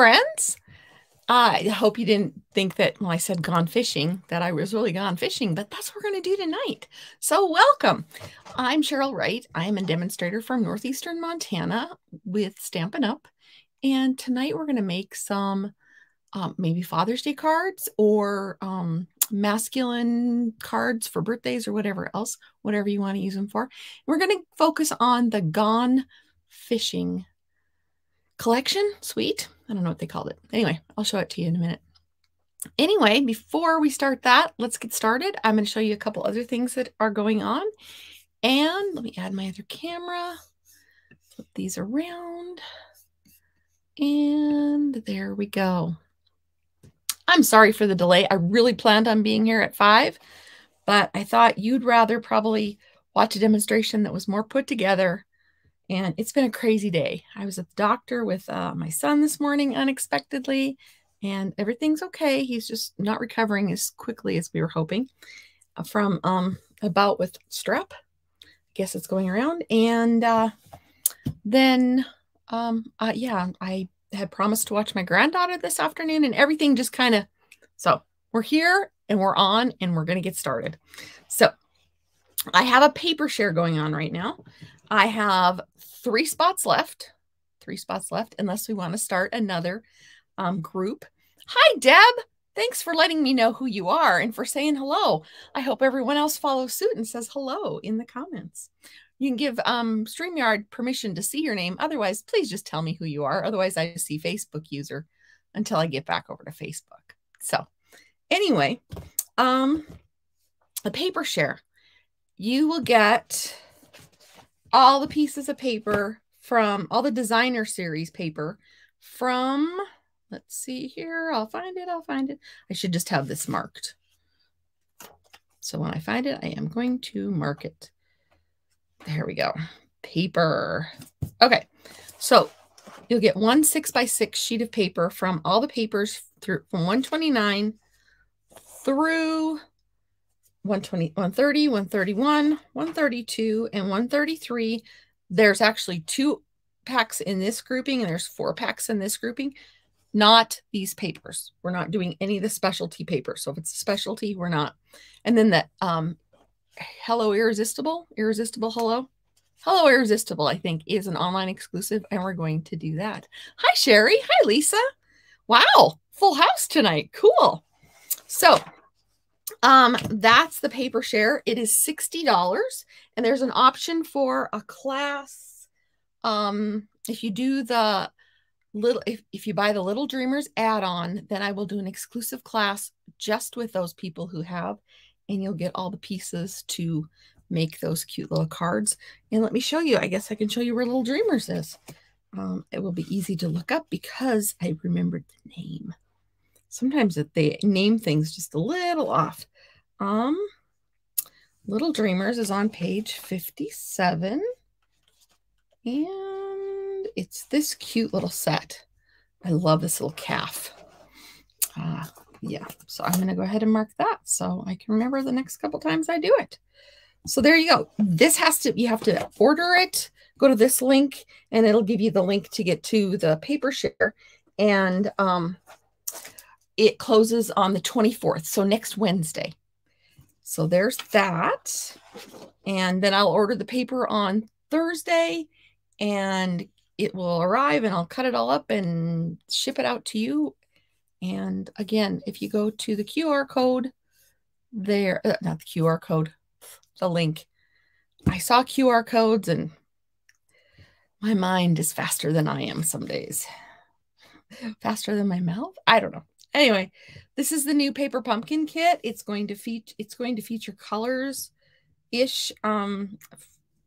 friends. I hope you didn't think that when I said gone fishing, that I was really gone fishing, but that's what we're going to do tonight. So welcome. I'm Cheryl Wright. I am a demonstrator from Northeastern Montana with Stampin' Up! And tonight we're going to make some maybe Father's Day cards or masculine cards for birthdays or whatever else, whatever you want to use them for. We're going to focus on the Gone Fishing Collection Suite. I don't know what they called it. Anyway, I'll show it to you in a minute. Anyway, before we start that, let's get started. I'm going to show you a couple other things that are going on. And let me add my other camera. Flip these around. And there we go. I'm sorry for the delay. I really planned on being here at 5, but I thought you'd rather probably watch a demonstration that was more put together. And it's been a crazy day. I was at the doctor with my son this morning unexpectedly, and everything's okay. He's just not recovering as quickly as we were hoping from a bout with strep. I guess it's going around. And yeah, I had promised to watch my granddaughter this afternoon, and everything just kind of, so we're here and we're on and we're going to get started. So I have a paper share going on right now. I have three spots left, unless we want to start another group. Hi, Deb. Thanks for letting me know who you are and for saying hello. I hope everyone else follows suit and says hello in the comments. You can give StreamYard permission to see your name. Otherwise, please just tell me who you are. Otherwise, I just see Facebook user until I get back over to Facebook. So anyway, a paper share. You will get all the pieces of paper from all the designer series paper from, let's see here. I'll find it. I should just have this marked. So when I find it, I am going to mark it. There we go. Paper. Okay. So you'll get 1 6x6 sheet of paper from all the papers through from 129 through 120, 130, 131, 132, and 133. There's actually 2 packs in this grouping, and there's 4 packs in this grouping. Not these papers. We're not doing any of the specialty papers. So if it's a specialty, we're not. And then the Hello Irresistible, Hello Irresistible, I think, is an online exclusive, and we're going to do that. Hi, Sherry. Hi, Lisa. Wow, full house tonight. Cool. So that's the paper share. It is $60, and there's an option for a class. If you do the little, if you buy the Little Dreamers add-on, then I will do an exclusive class just with those people who have, and you'll get all the pieces to make those cute little cards. And let me show you, I guess I can show you where Little Dreamers is. It will be easy to look up because I remembered the name. Sometimes they name things just a little off. Little Dreamers is on page 57. And it's this cute little set. I love this little calf. Yeah, so I'm going to go ahead and mark that so I can remember the next couple times I do it. So there you go. This has to, you have to order it, go to this link, and it'll give you the link to get to the paper share. And it closes on the 24th, so next Wednesday. So there's that. And then I'll order the paper on Thursday, and it will arrive, and I'll cut it all up and ship it out to you. And again, if you go to the QR code there, not the QR code, the link. I saw QR codes and my mind is faster than I am some days. Faster than my mouth? I don't know. Anyway, this is the new Paper Pumpkin kit. It's going to feature colors-ish,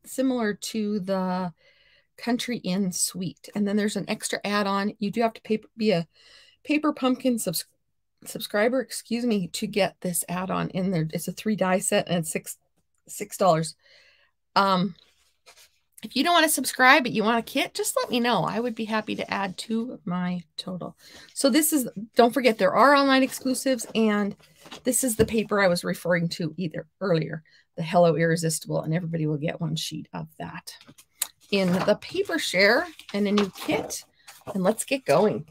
similar to the Country Inn suite. And then there's an extra add-on. You do have to be a Paper Pumpkin subscriber, excuse me, to get this add-on in there. It's a 3 die set, and it's $6. If you don't want to subscribe, but you want a kit, just let me know. I would be happy to add to my total. So this is, don't forget, there are online exclusives, and this is the paper I was referring to earlier, the Hello Irresistible, and everybody will get 1 sheet of that in the paper share and a new kit. And let's get going.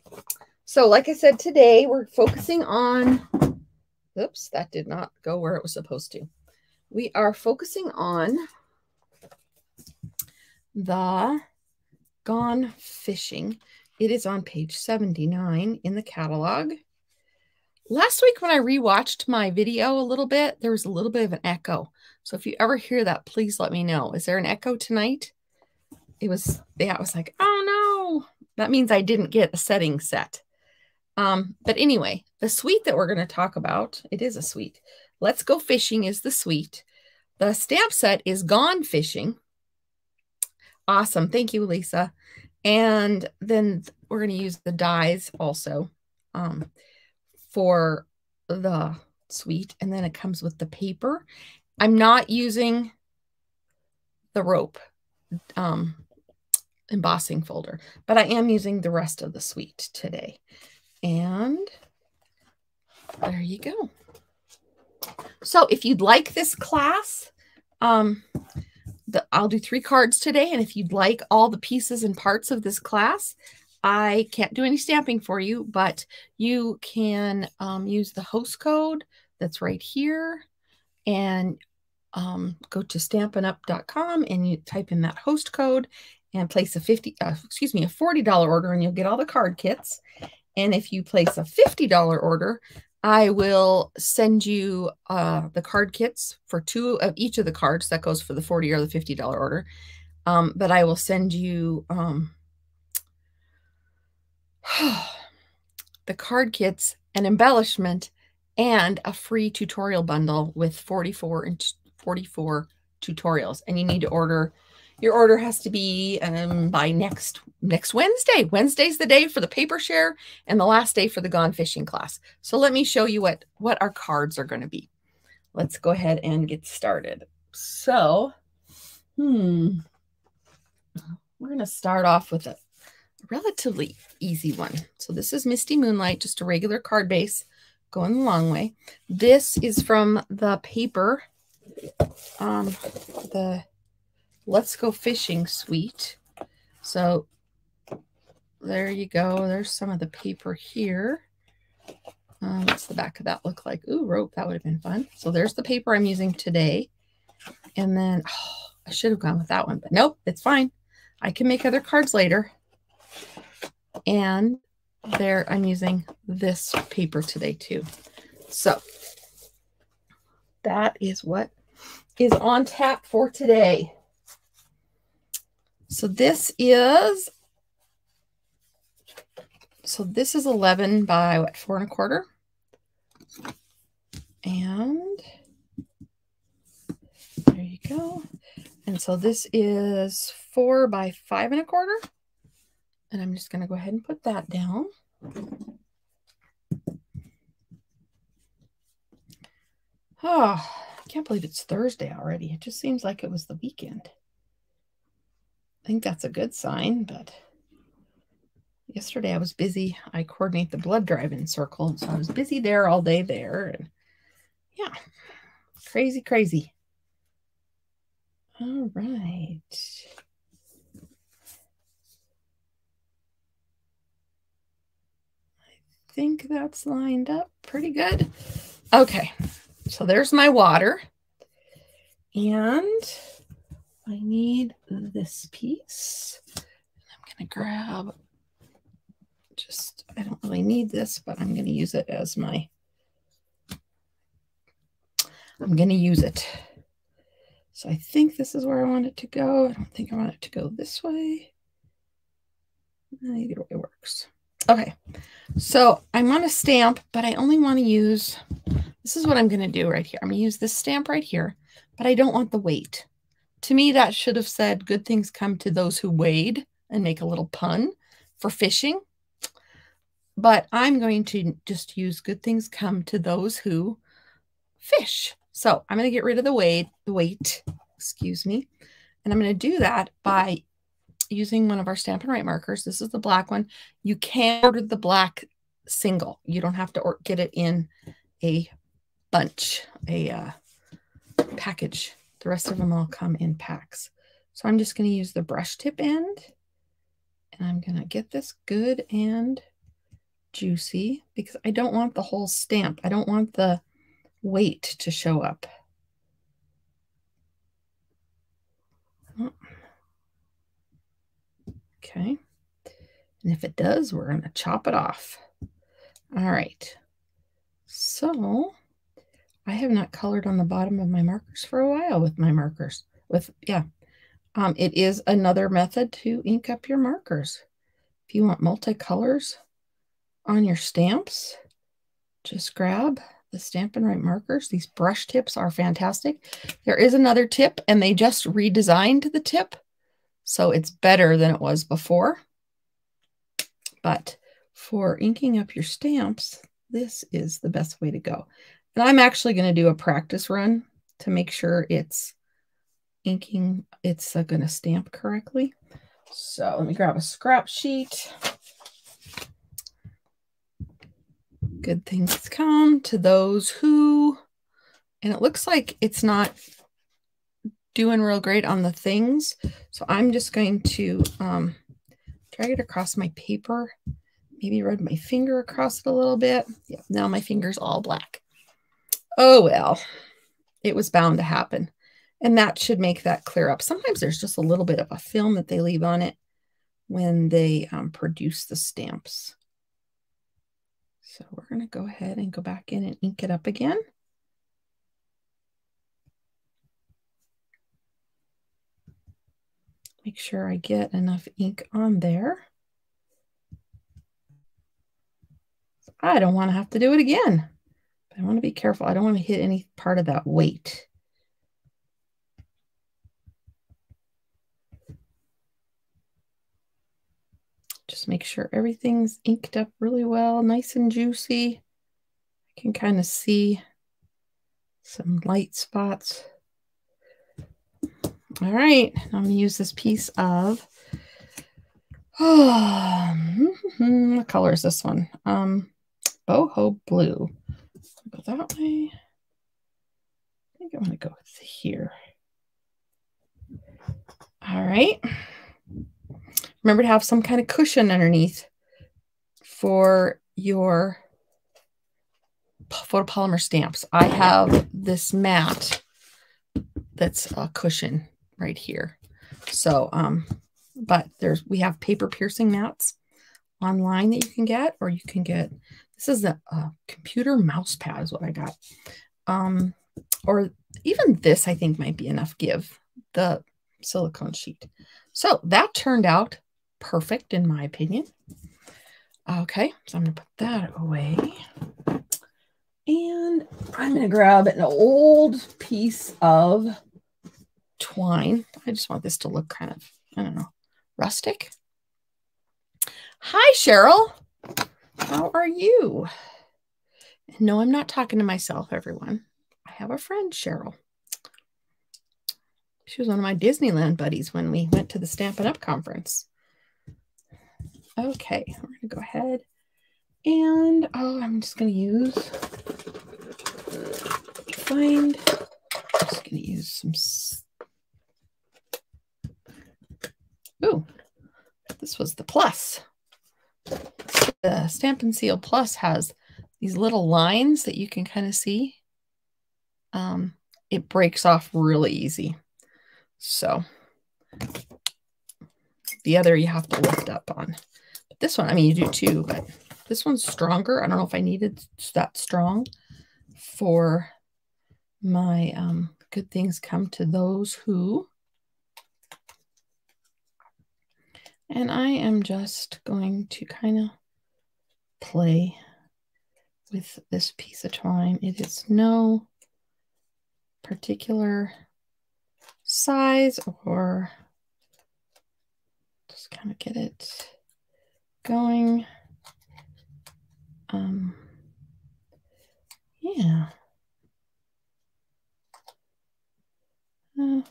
So like I said, today we're focusing on, oops, that did not go where it was supposed to. We are focusing on the Gone Fishing. It is on page 79 in the catalog. Last week when I rewatched my video a little bit, there was a little bit of an echo. So if you ever hear that, please let me know. Is there an echo tonight? It was, yeah, it was like, oh no, that means I didn't get a setting set. But anyway, the suite that we're going to talk about, it is a suite. Let's Go Fishing is the suite. The stamp set is Gone Fishing. Awesome. Thank you, Lisa. And then we're going to use the dies also for the suite. And then it comes with the paper. I'm not using the rope embossing folder, but I am using the rest of the suite today. And there you go. So if you'd like this class, I'll do 3 cards today. And if you'd like all the pieces and parts of this class, I can't do any stamping for you, but you can use the host code that's right here and go to stampinup.com and you type in that host code and place a $40 order and you'll get all the card kits. And if you place a $50 order, I will send you the card kits for 2 of each of the cards. That goes for the $40 or the $50 order. But I will send you the card kits, an embellishment, and a free tutorial bundle with 44 tutorials. And you need to order. Your order has to be by next Wednesday. Wednesday's the day for the paper share and the last day for the Gone Fishing class. So let me show you what our cards are going to be. Let's go ahead and get started. So, we're going to start off with a relatively easy one. So this is Misty Moonlight, just a regular card base going the long way. This is from the paper, the Let's Go Fishing suite. So there you go. There's some of the paper here. What's the back of that look like? Ooh, rope. That would have been fun. So there's the paper I'm using today. And then I should have gone with that one, but nope, it's fine. I can make other cards later. And there I'm using this paper today too. So that is what is on tap for today. So this is 11 by what, 4 1/4. And there you go. And so this is 4 by 5 1/4. And I'm just going to go ahead and put that down. Oh, I can't believe it's Thursday already. It just seems like it was the weekend. I think that's a good sign, but yesterday I was busy. I coordinate the blood drive-in circle, so I was busy there all day there. And yeah, crazy, crazy. All right. I think that's lined up pretty good. Okay, so there's my water. And I need this piece. I'm going to grab just, I don't really need this, but I'm going to use it as my, I'm going to use it. So I think this is where I want it to go. I don't think I want it to go this way. Either way works. Okay. So I want to stamp, but I only want to use, this is what I'm going to do right here. I'm going to use this stamp right here, but I don't want the weight. To me, that should have said, good things come to those who wade, and make a little pun for fishing. But I'm going to just use good things come to those who fish. So I'm going to get rid of the weight, excuse me. And I'm going to do that by using one of our Stampin' Write markers. This is the black one. You can order the black single. You don't have to get it in a bunch, a package. The rest of them all come in packs. So I'm just going to use the brush tip end and I'm going to get this good and juicy because I don't want the whole stamp. I don't want the weight to show up. Okay. And if it does, we're going to chop it off. All right. So I have not colored on the bottom of my markers for a while with my markers. It is another method to ink up your markers. If you want multicolors on your stamps, just grab the Stampin' Write markers. These brush tips are fantastic. There is another tip, and they just redesigned the tip, so it's better than it was before. But for inking up your stamps, this is the best way to go. And I'm actually going to do a practice run to make sure it's inking, it's going to stamp correctly. So let me grab a scrap sheet. Good things come to those who, and it looks like it's not doing real great on the things. So I'm just going to drag it across my paper, maybe rub my finger across it a little bit. Yeah, now my finger's all black. Oh, well, it was bound to happen. And that should make that clear up. Sometimes there's just a little bit of a film that they leave on it when they produce the stamps. So we're going to go ahead and go back in and ink it up again. Make sure I get enough ink on there. I don't want to have to do it again, but I want to be careful. I don't want to hit any part of that weight. Just make sure everything's inked up really well, nice and juicy. I can kind of see some light spots. All right, I'm going to use this piece of, what color is this one? Boho Blue. Go that way. I think I want to go with here. All right. Remember to have some kind of cushion underneath for your photopolymer stamps. I have this mat that's a cushion right here. So, but we have paper piercing mats online that you can get, or you can get, this is a computer mouse pad is what I got. Or even this, I think might be enough give, the silicone sheet. So that turned out perfect in my opinion. Okay, so I'm gonna put that away. And I'm gonna grab an old piece of twine. I just want this to look kind of, I don't know, rustic. Hi, Cheryl. How are you? No, I'm not talking to myself, everyone. I have a friend, Cheryl. She was one of my Disneyland buddies when we went to the Stampin' Up! Conference. Okay, we're going to go ahead and, I'm just going to use, I'm just going to use ooh, this was the Plus. The Stampin' Seal Plus has these little lines that you can kind of see. It breaks off really easy. So the other you have to lift up on. But this one, I mean, you do too, but this one's stronger. I don't know if I needed that strong for my good things come to those who. And I am just going to kind of play with this piece of twine. It is no particular size, or just kind of get it going. Yeah. I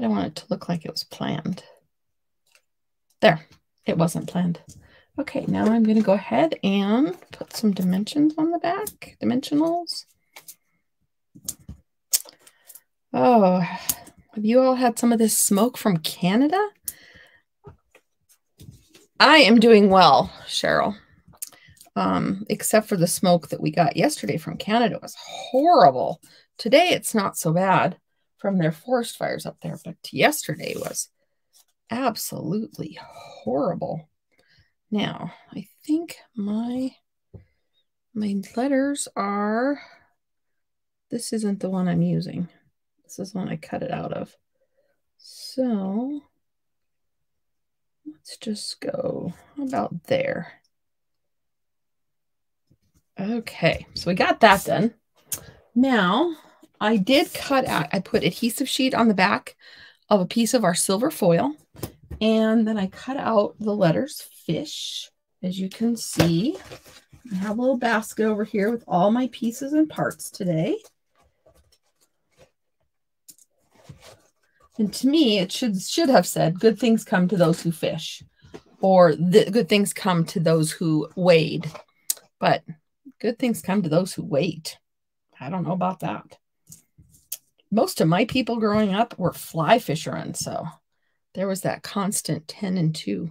don't want it to look like it was planned. There, it wasn't planned. Okay, now I'm going to go ahead and put some dimensions on the back, dimensionals. Oh, have you all had some of this smoke from Canada? I am doing well, Cheryl. except for the smoke that we got yesterday from Canada. It was horrible. Today it's not so bad from their forest fires up there, but yesterday was absolutely horrible. Now, I think my letters are, this isn't the one I'm using. This is the one I cut it out of. So let's just go about there. Okay, so we got that done. Now, I did cut out, I put adhesive sheet on the back of a piece of our silver foil, and then I cut out the letters fish. As you can see, I have a little basket over here with all my pieces and parts today. And to me, it should have said, good things come to those who fish, or good things come to those who wade. But good things come to those who wait. I don't know about that. Most of my people growing up were fly fishermen, so there was that constant 10 and 2.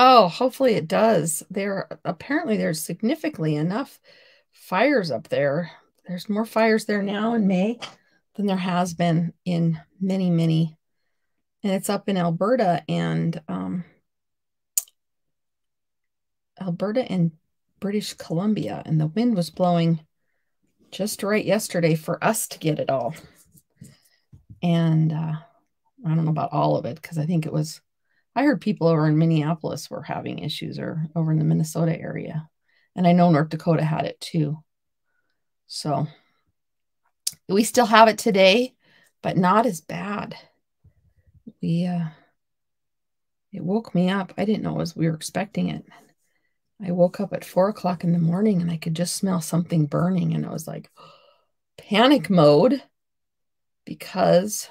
Oh, hopefully it does. Apparently there's significantly enough fires up there. There's more fires there now in May than there has been in many, many. And it's up in Alberta and British Columbia, and the wind was blowing just right yesterday for us to get it all. And I don't know about all of it, because I think it was, I heard people over in Minneapolis were having issues, or over in the Minnesota area. And I know North Dakota had it too. So we still have it today, but not as bad. It woke me up. I didn't know we were expecting it. I woke up at 4 o'clock in the morning and I could just smell something burning. And I was like, panic mode, because,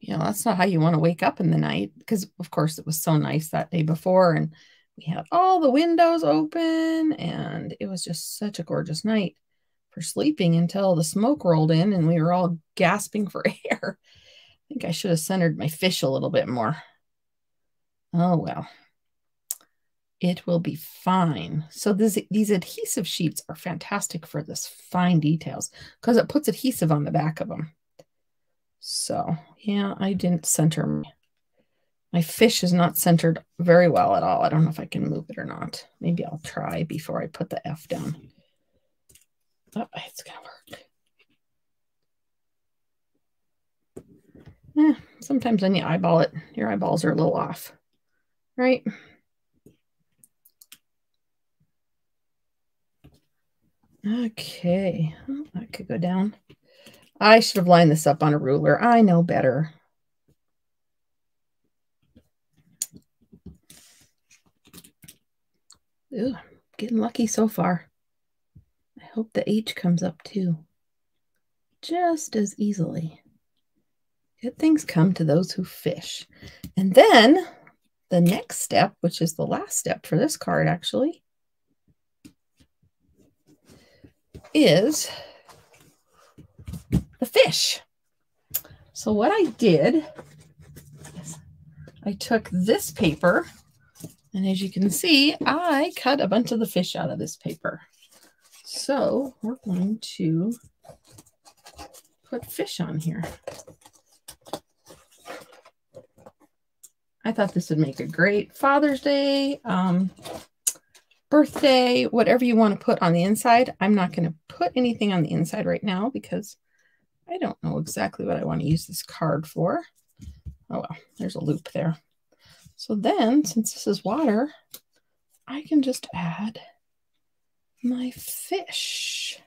you know, that's not how you want to wake up in the night. Because of course it was so nice that day before, and we had all the windows open, and it was just such a gorgeous night for sleeping until the smoke rolled in and we were all gasping for air. I think I should have centered my fish a little bit more. Oh, well. It will be fine. So these adhesive sheets are fantastic for this fine details, because it puts adhesive on the back of them. So yeah, I didn't center. My fish is not centered very well at all. I don't know if I can move it or not. Maybe I'll try before I put the F down. Oh, it's gonna work. Sometimes when you eyeball it, your eyeballs are a little off, right? Okay, well, that could go down. I should have lined this up on a ruler. I know better. Ooh, getting lucky so far. I hope the H comes up too. Just as easily. Good things come to those who fish. And then the next step, which is the last step for this card actually, is the fish. So what I did is I took this paper, and as you can see, I cut a bunch of the fish out of this paper. So we're going to put fish on here. I thought this would make a great Father's Day, birthday, whatever you want to put on the inside. I'm not going to put anything on the inside right now because I don't know exactly what I want to use this card for. Oh well, there's a loop there. So then, since this is water, I can just add my fish.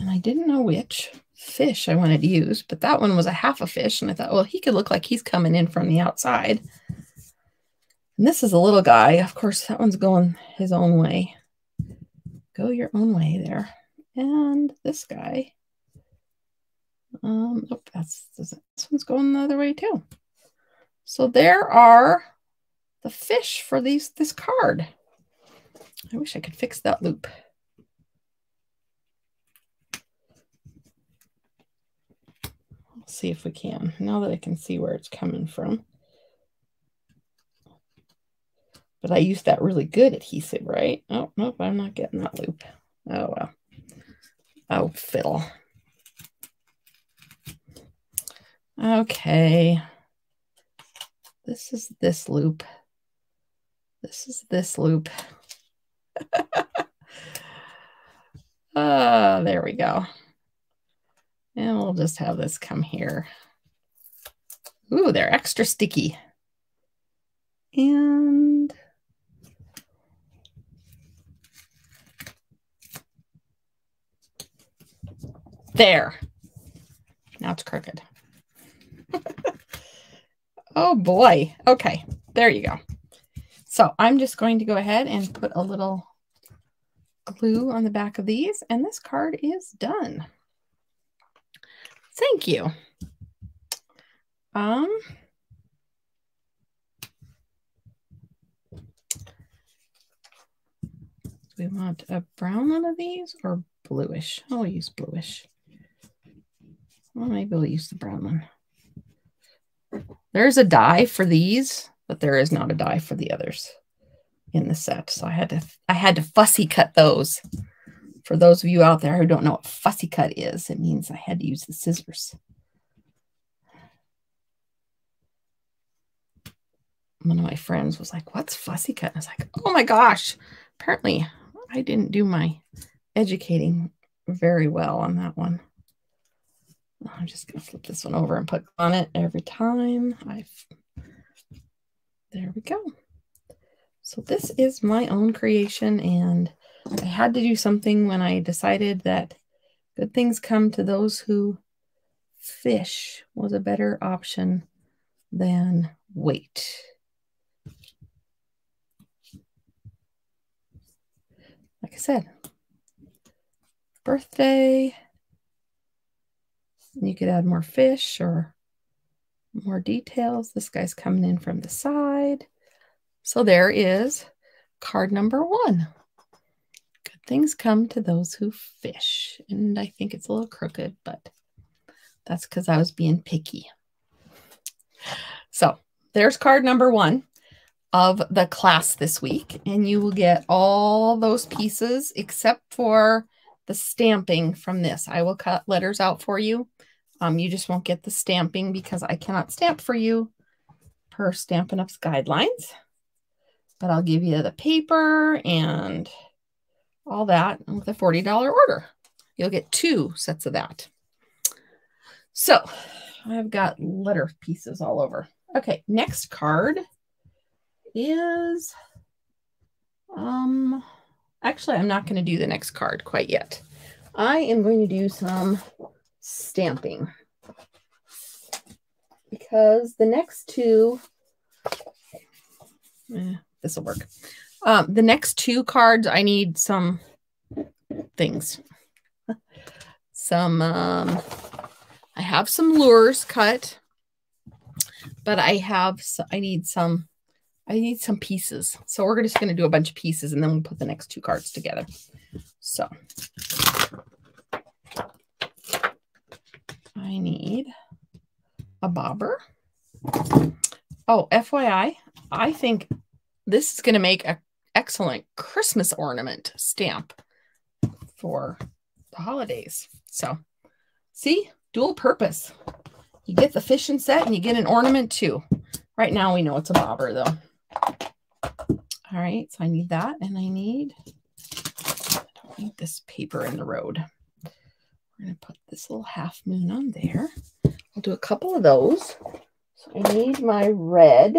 And I didn't know which fish I wanted to use, but that one was a half a fish. And I thought, well, he could look like he's coming in from the outside. And this is a little guy. Of course, that one's going his own way. Go your own way there. And this guy. Oh, this one's going the other way too. So there are the fish for this card. I wish I could fix that loop. We'll see if we can, now that I can see where it's coming from. But I used that really good adhesive, right? Oh, nope, I'm not getting that loop. Oh, well. Oh, fiddle. Okay. This is this loop. This is this loop. There we go. And we'll just have this come here. Ooh, they're extra sticky. And there. Now it's crooked. Oh boy. Okay. There you go. So I'm just going to go ahead and put a little glue on the back of these, and this card is done. Thank you. Do we want a brown one of these or bluish? I'll use bluish. Well, maybe we'll use the brown one. There's a die for these, but there is not a die for the others in the set. So I had to fussy cut those. For those of you out there who don't know what fussy cut is, it means I had to use the scissors. One of my friends was like, "What's fussy cut?" And I was like, "Oh my gosh." Apparently I didn't do my educating very well on that one. I'm just going to flip this one over and put on it every time. There we go. So this is my own creation, and I had to do something when I decided that good things come to those who fish was a better option than wait. Like I said, birthday. You could add more fish or more details. This guy's coming in from the side. So there is card number one. Good things come to those who fish. And I think it's a little crooked, but that's because I was being picky. So there's card number one of the class this week. And you will get all those pieces except for the stamping from this. I will cut letters out for you. You just won't get the stamping because I cannot stamp for you per Stampin' Up's guidelines. But I'll give you the paper and all that with a $40 order. You'll get two sets of that. So I've got letter pieces all over. Okay, next card is... Actually, I'm not going to do the next card quite yet. I am going to do some stamping because the next two, this will work. The next two cards, I need some things. Some, I have some lures cut, but I need some pieces. So we're just going to do a bunch of pieces and then we'll put the next two cards together. So I need a bobber. Oh, FYI, I think this is going to make an excellent Christmas ornament stamp for the holidays. So see, dual purpose. You get the fishing set and you get an ornament too. Right now we know it's a bobber though. All right, so I need that, and I don't need this paper in the road. We're going to put this little half moon on there. I'll do a couple of those. So I need my red.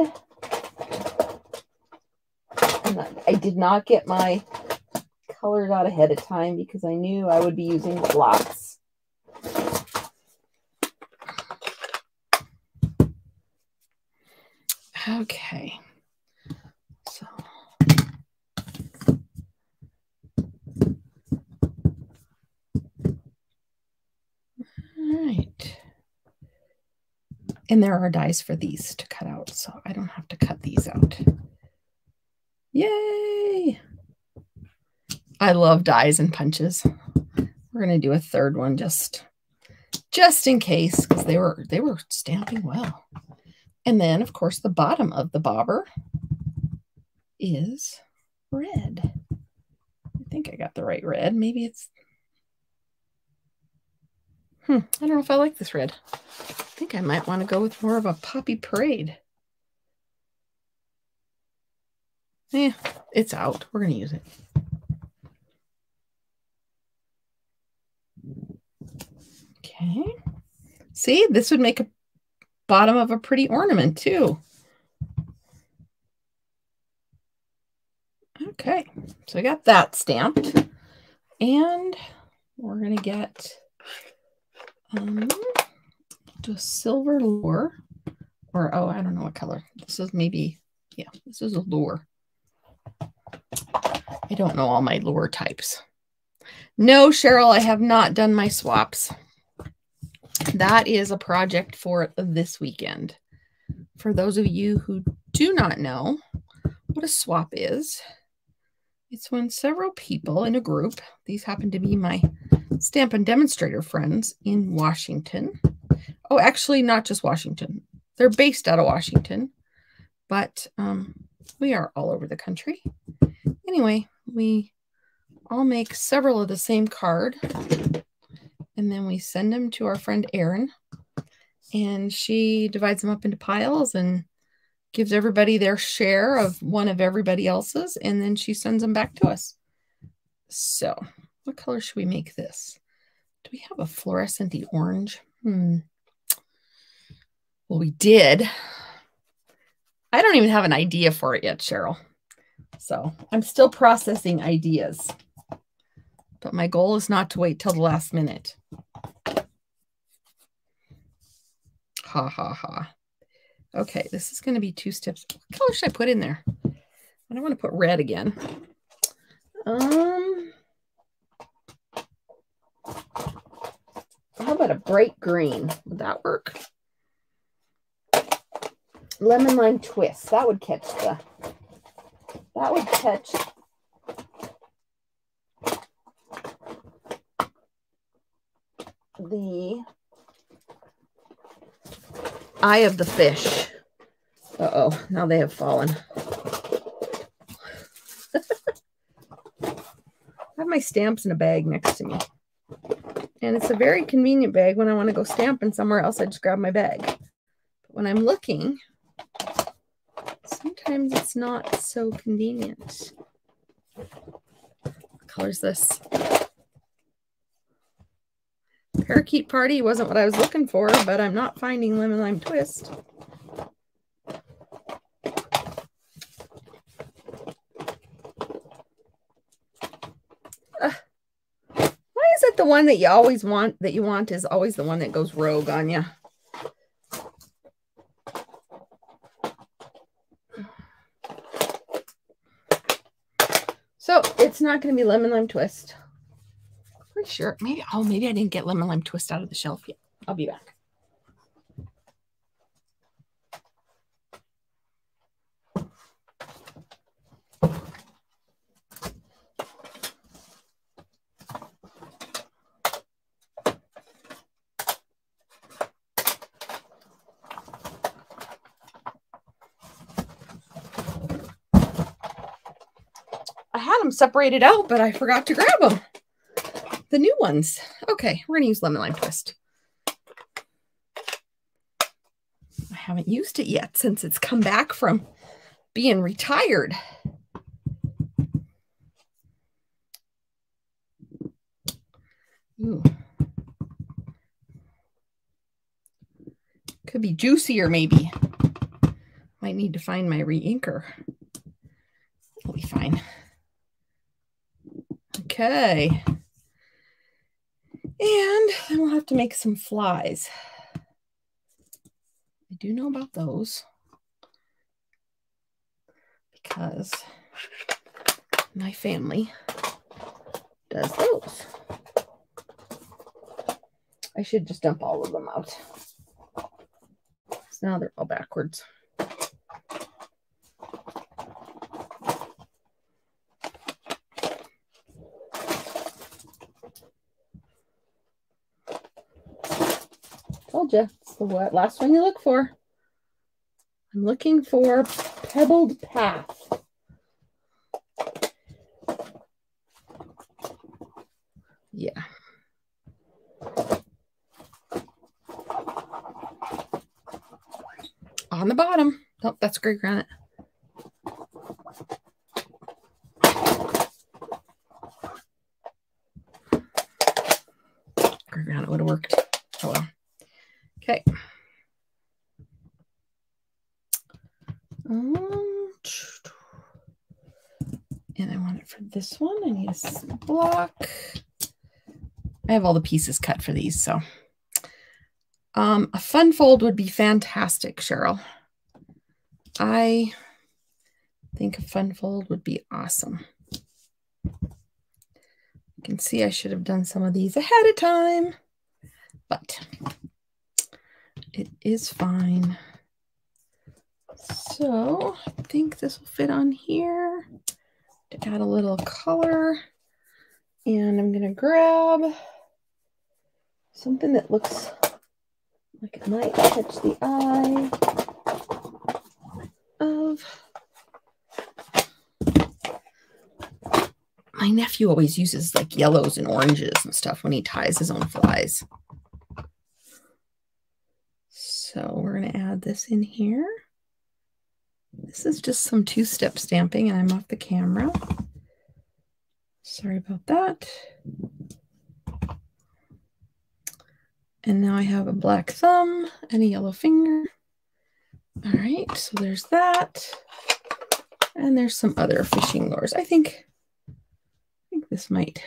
And I did not get my colors out ahead of time because I knew I would be using blocks. Okay. And there are dies for these to cut out, so I don't have to cut these out. Yay! I love dies and punches. We're going to do a third one just just in case, because they were stamping well. And then, of course, the bottom of the bobber is red. I think I got the right red. Maybe it's... I don't know if I like this red. I think I might want to go with more of a poppy parade. Yeah, it's out. We're going to use it. Okay. See, this would make a bottom of a pretty ornament too. Okay, so I got that stamped, and we're going to get do a silver lure, or oh, I don't know what color. This is maybe, yeah, this is a lure. I don't know all my lure types. No, Cheryl, I have not done my swaps. That is a project for this weekend. For those of you who do not know what a swap is, it's when several people in a group, these happen to be my Stampin' Demonstrator friends in Washington. Oh, actually, not just Washington. They're based out of Washington, but we are all over the country. Anyway, we all make several of the same card, and then we send them to our friend Aaron, and she divides them up into piles and gives everybody their share of one of everybody else's, and then she sends them back to us. So what color should we make this? Do we have a fluorescent-y orange? Well, we did. I don't even have an idea for it yet, Cheryl. So I'm still processing ideas. But my goal is not to wait till the last minute. Ha, ha, ha. Okay, this is going to be two steps. What color should I put in there? I don't want to put red again. How about a bright green? Would that work? Lemon Lime Twist. That would catch the... That would catch... the eye of the fish. Uh-oh, now they have fallen. I have my stamps in a bag next to me. And it's a very convenient bag. When I want to go stamping somewhere else, I just grab my bag. But when I'm looking, sometimes it's not so convenient. What color is this? Parakeet Party wasn't what I was looking for, but I'm not finding Lemon Lime Twist. Why is it the one that you always want, that you want, is always the one that goes rogue on you? So it's not going to be Lemon Lime Twist. Pretty sure. Maybe, oh, maybe I didn't get Lemon Lime Twist out of the shelf yet. I'll be back. I had them separated out, but I forgot to grab them. The new ones. Okay, we're gonna use Lemon Lime Twist. I haven't used it yet since it's come back from being retired. Ooh. Could be juicier, maybe. Might need to find my re-inker. It'll be fine. Okay. And then we'll have to make some flies. I do know about those because my family does those. I should just dump all of them out. So now they're all backwards. told you. It's the last one you look for. I'm looking for Pebbled Path. Yeah. On the bottom. Oh, that's Gray Granite. Gray Granite would have worked. Oh well. Okay. And I want it for this one. I need a block. I have all the pieces cut for these, so. A fun fold would be fantastic, Cheryl. I think a fun fold would be awesome. You can see I should have done some of these ahead of time, but it is fine. So I think this will fit on here to add a little color. And I'm gonna grab something that looks like it might catch the eye of my nephew. Always uses like yellows and oranges and stuff when he ties his own flies. So we're gonna add this in here. This is just some two-step stamping, and I'm off the camera. Sorry about that. And now I have a black thumb and a yellow finger. All right, so there's that. And there's some other fishing lures. I think this might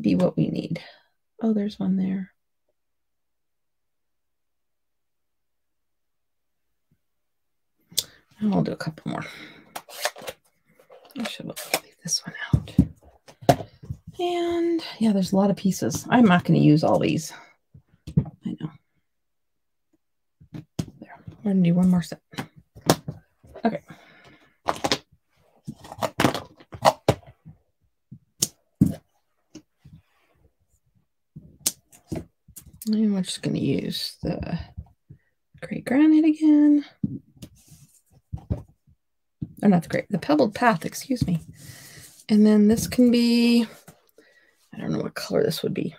be what we need. Oh, there's one there. And I'll do a couple more. I should look. This one out. And yeah, there's a lot of pieces. I'm not going to use all these. I know. There. We're going to do one more set. Okay. And we're just going to use the Gray Granite again. Or not the Gray, the Pebbled Path, excuse me. And then this can be, I don't know what color this would be.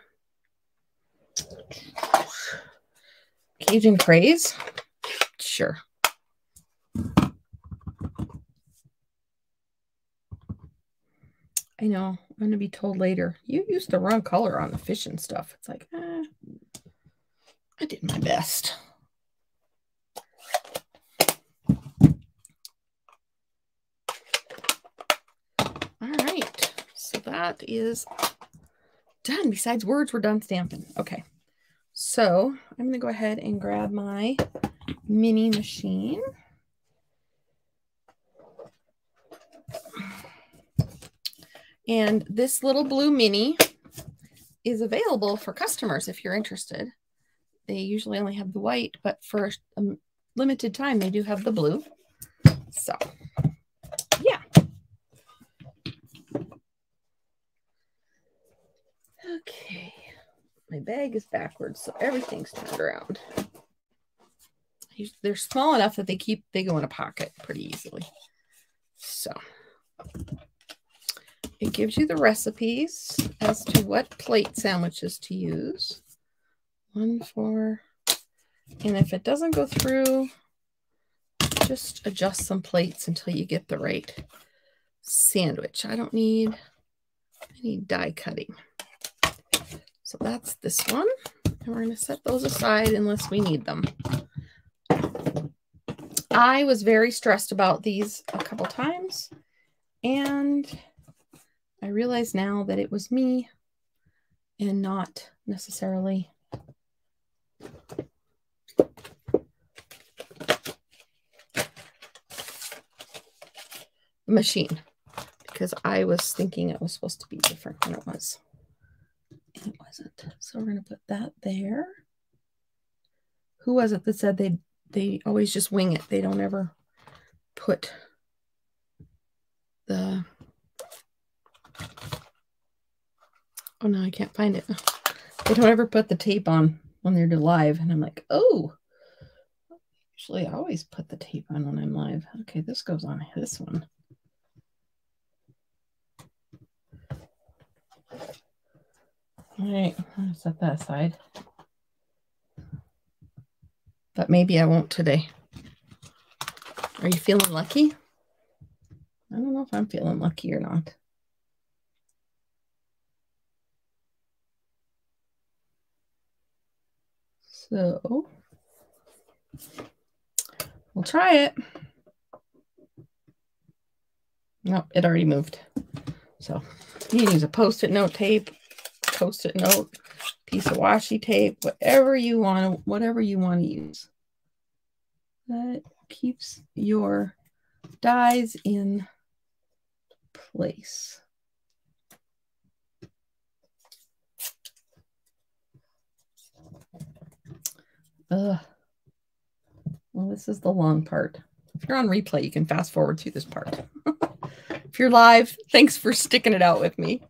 Cajun Craze? Sure. I know, I'm going to be told later, you used the wrong color on the fish and stuff. It's like, I did my best. That is done. Besides words, we're done stamping. Okay, so I'm going to go ahead and grab my mini machine. And this little blue mini is available for customers if you're interested. They usually only have the white, but for a limited time, they do have the blue. So, yeah. Okay, my bag is backwards, so everything's turned around. They're small enough that they go in a pocket pretty easily. So it gives you the recipes as to what plate sandwiches to use. 1, 4, and if it doesn't go through, just adjust some plates until you get the right sandwich. I need die cutting. So that's this one, and we're going to set those aside unless we need them. I was very stressed about these a couple times, and I realize now that it was me and not necessarily the machine, because I was thinking it was supposed to be different than it was. It wasn't. So we're going to put that there. Who was it that said they always just wing it? They don't ever put the... Oh, no, I can't find it. They don't ever put the tape on when they're live, and I'm like, oh, actually, I always put the tape on when I'm live. Okay, this goes on this one. All right, I'll set that aside. But maybe I won't today. Are you feeling lucky? I don't know if I'm feeling lucky or not. So we'll try it. Nope, it already moved. So you can use a Post-it note tape, Post-it note, piece of washi tape, whatever you want to use. That keeps your dies in place. Well, this is the long part. If you're on replay, you can fast forward through this part. If you're live, thanks for sticking it out with me.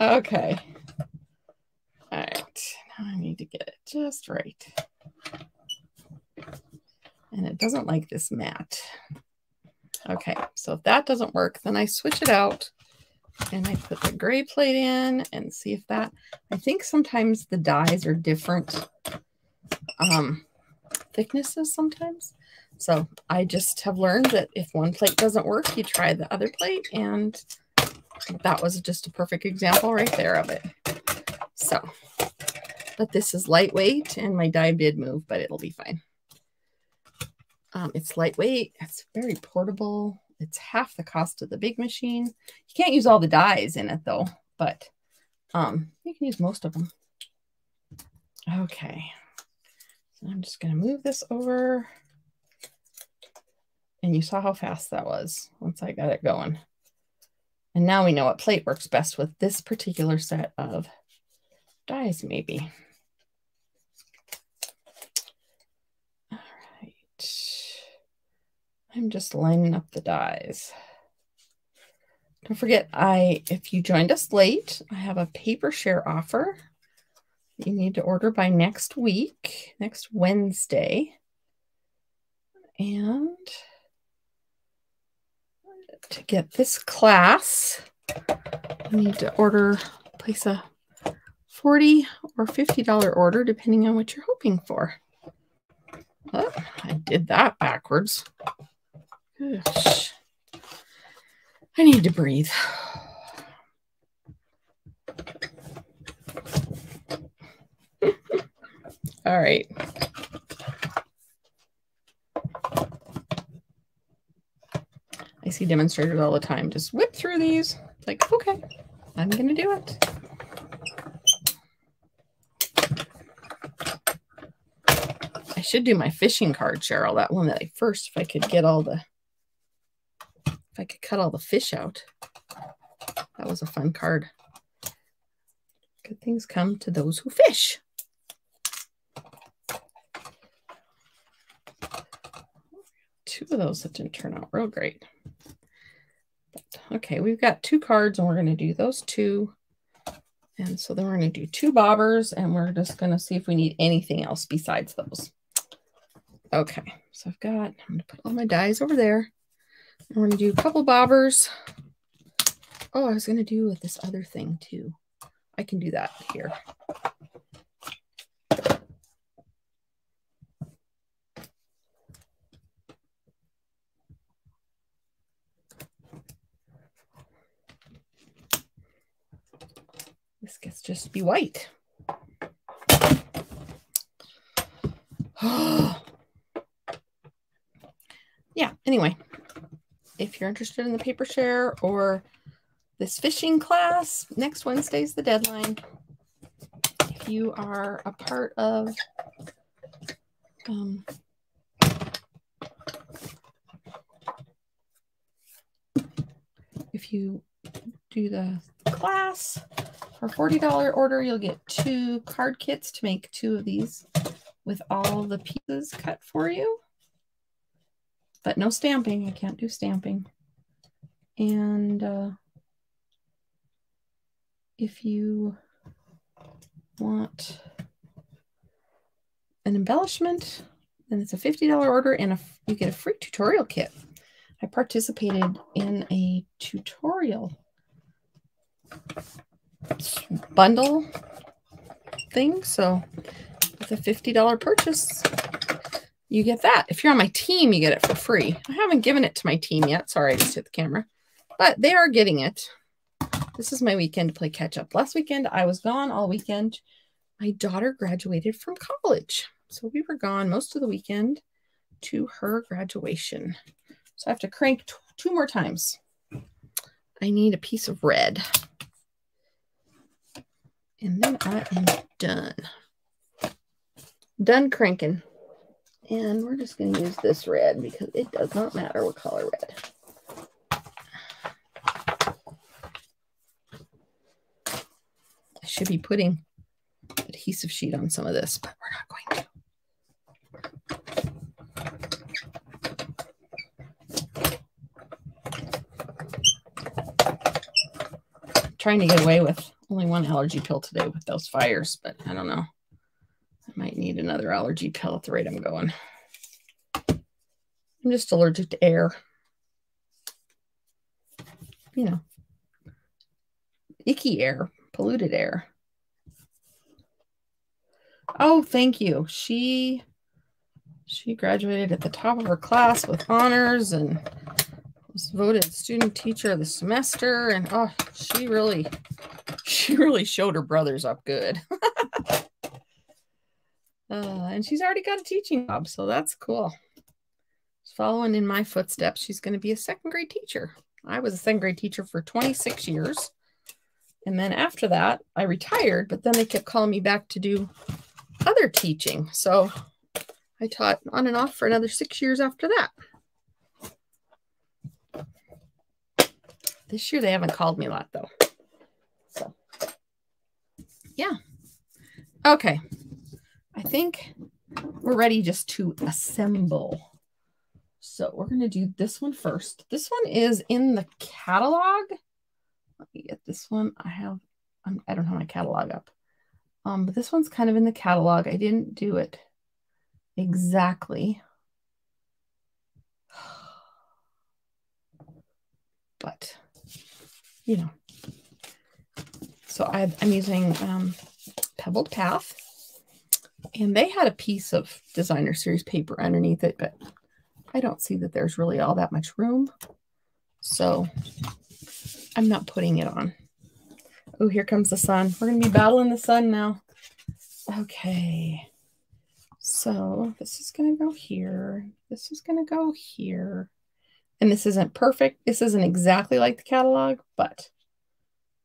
Okay. All right. Now I need to get it just right. And it doesn't like this mat. Okay. So if that doesn't work, then I switch it out and I put the gray plate in and see if that, I think sometimes the dies are different thicknesses sometimes. So I just have learned that if one plate doesn't work, you try the other plate, and that was just a perfect example right there of it. So, but this is lightweight, and my die did move, but it'll be fine. It's lightweight. It's very portable. It's half the cost of the big machine. You can't use all the dies in it though, but you can use most of them. Okay. So I'm just going to move this over. And you saw how fast that was once I got it going. And now we know what plate works best with this particular set of dies, maybe. All right. I'm just lining up the dies. Don't forget, if you joined us late, I have a paper share offer. You need to order by next week, next Wednesday. And to get this class, you need to order, place a $40 or $50 order, depending on what you're hoping for. Oh, I did that backwards. Gosh. I need to breathe. All right. I see demonstrators all the time just whip through these. It's like, okay, I'm going to do it. I should do my fishing card, Cheryl, that one that I first, if I could cut all the fish out. That was a fun card. Good things come to those who fish. Two of those that didn't turn out real great. But, okay, we've got two cards and we're going to do those two. And so then we're going to do two bobbers, and we're just going to see if we need anything else besides those. Okay, so I've got, I'm going to put all my dies over there. And we're going to do a couple bobbers. Oh, I was going to do with this other thing too. I can do that here. This gets just to be white. Yeah, anyway, if you're interested in the paper share or this fishing class, next Wednesday's the deadline. If you are a part of if you do the class for $40 order, you'll get two card kits to make two of these with all the pieces cut for you, but no stamping. I can't do stamping. And if you want an embellishment, and it's a $50 order, and you get a free tutorial kit. I participated in a tutorial bundle thing, so with a $50 purchase, you get that. If you're on my team, you get it for free. I haven't given it to my team yet. Sorry, I just hit the camera. But they are getting it. This is my weekend to play catch-up. Last weekend, I was gone all weekend. My daughter graduated from college. So we were gone most of the weekend to her graduation. So I have to crank two more times. I need a piece of red. And then I am done. Done cranking. And we're just going to use this red because it does not matter what color red. I should be putting adhesive sheet on some of this, but we're not going to. I'm trying to get away with only one allergy pill today with those fires, but I don't know. I might need another allergy pill at the rate I'm going. I'm just allergic to air. You know, icky air, polluted air. Oh, thank you. She graduated at the top of her class with honors and was voted student teacher of the semester. And oh, she really showed her brothers up good. And she's already got a teaching job, so that's cool. She's following in my footsteps. She's going to be a second grade teacher. I was a second grade teacher for 26 years. And then after that, I retired, but then they kept calling me back to do other teaching. So I taught on and off for another 6 years after that. This year, they haven't called me a lot, though. So, yeah. Okay. I think we're ready just to assemble. So we're going to do this one first. This one is in the catalog. Let me get this one. I don't have my catalog up. But this one's kind of in the catalog. I didn't do it exactly. But, you know. So I'm using Pebbled Path. And they had a piece of designer series paper underneath it, but I don't see that there's really all that much room. So I'm not putting it on. Oh, here comes the sun. We're going to be battling the sun now. Okay. So this is going to go here. This is going to go here. And this isn't perfect. This isn't exactly like the catalog, but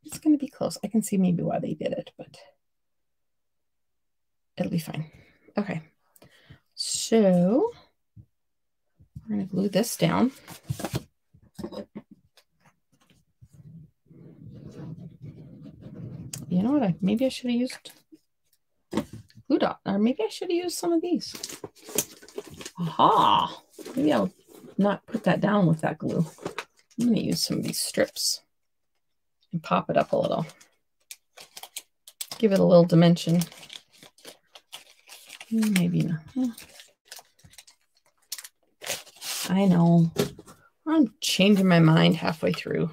it's going to be close. I can see maybe why they did it, but it'll be fine. Okay. So we're going to glue this down. You know what? Maybe I should have used glue dot, or maybe I should have used some of these. Aha. Maybe I'll not put that down with that glue. I'm going to use some of these strips and pop it up a little. Give it a little dimension. Maybe not. I know. I'm changing my mind halfway through.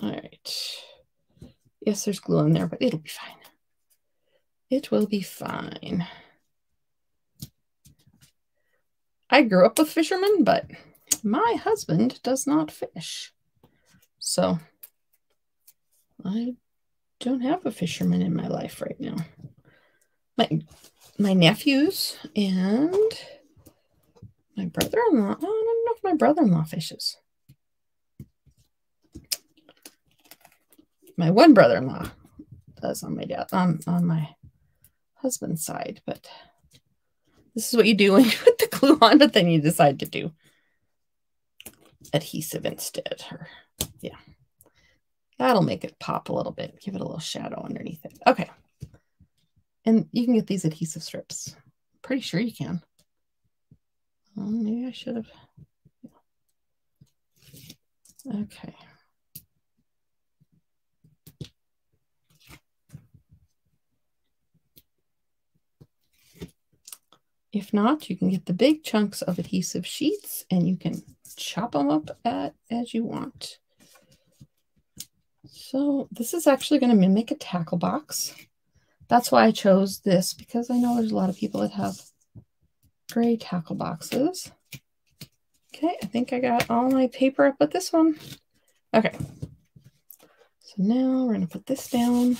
All right. Yes, there's glue in there, but it'll be fine. It will be fine. I grew up with fishermen, but my husband does not fish. So I don't have a fisherman in my life right now. My nephews and my brother-in-law. I don't know if my brother-in-law fishes. My one brother-in-law does on my dad, on my husband's side, but this is what you do when you put the glue on, but then you decide to do adhesive instead. Or, yeah. That'll make it pop a little bit. Give it a little shadow underneath it. Okay. And you can get these adhesive strips. Pretty sure you can. Well, maybe I should have. Okay. If not, you can get the big chunks of adhesive sheets and you can chop them up as you want. So this is actually going to mimic a tackle box. That's why I chose this, because I know there's a lot of people that have gray tackle boxes. Okay, I think I got all my paper up with this one. Okay, so now we're going to put this down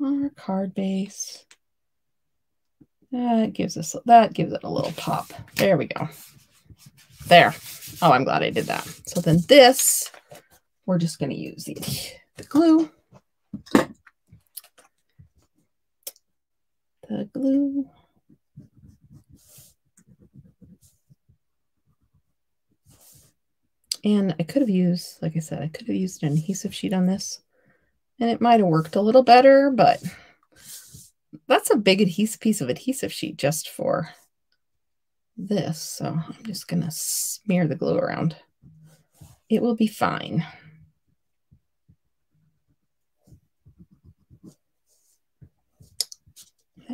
on our card base. That gives it a little pop. There we go. There. Oh, I'm glad I did that. So then this, we're just going to use the glue. And I could have used, like I said, I could have used an adhesive sheet on this and it might have worked a little better, but that's a big adhesive piece of adhesive sheet just for this. So I'm just going to smear the glue around. It will be fine.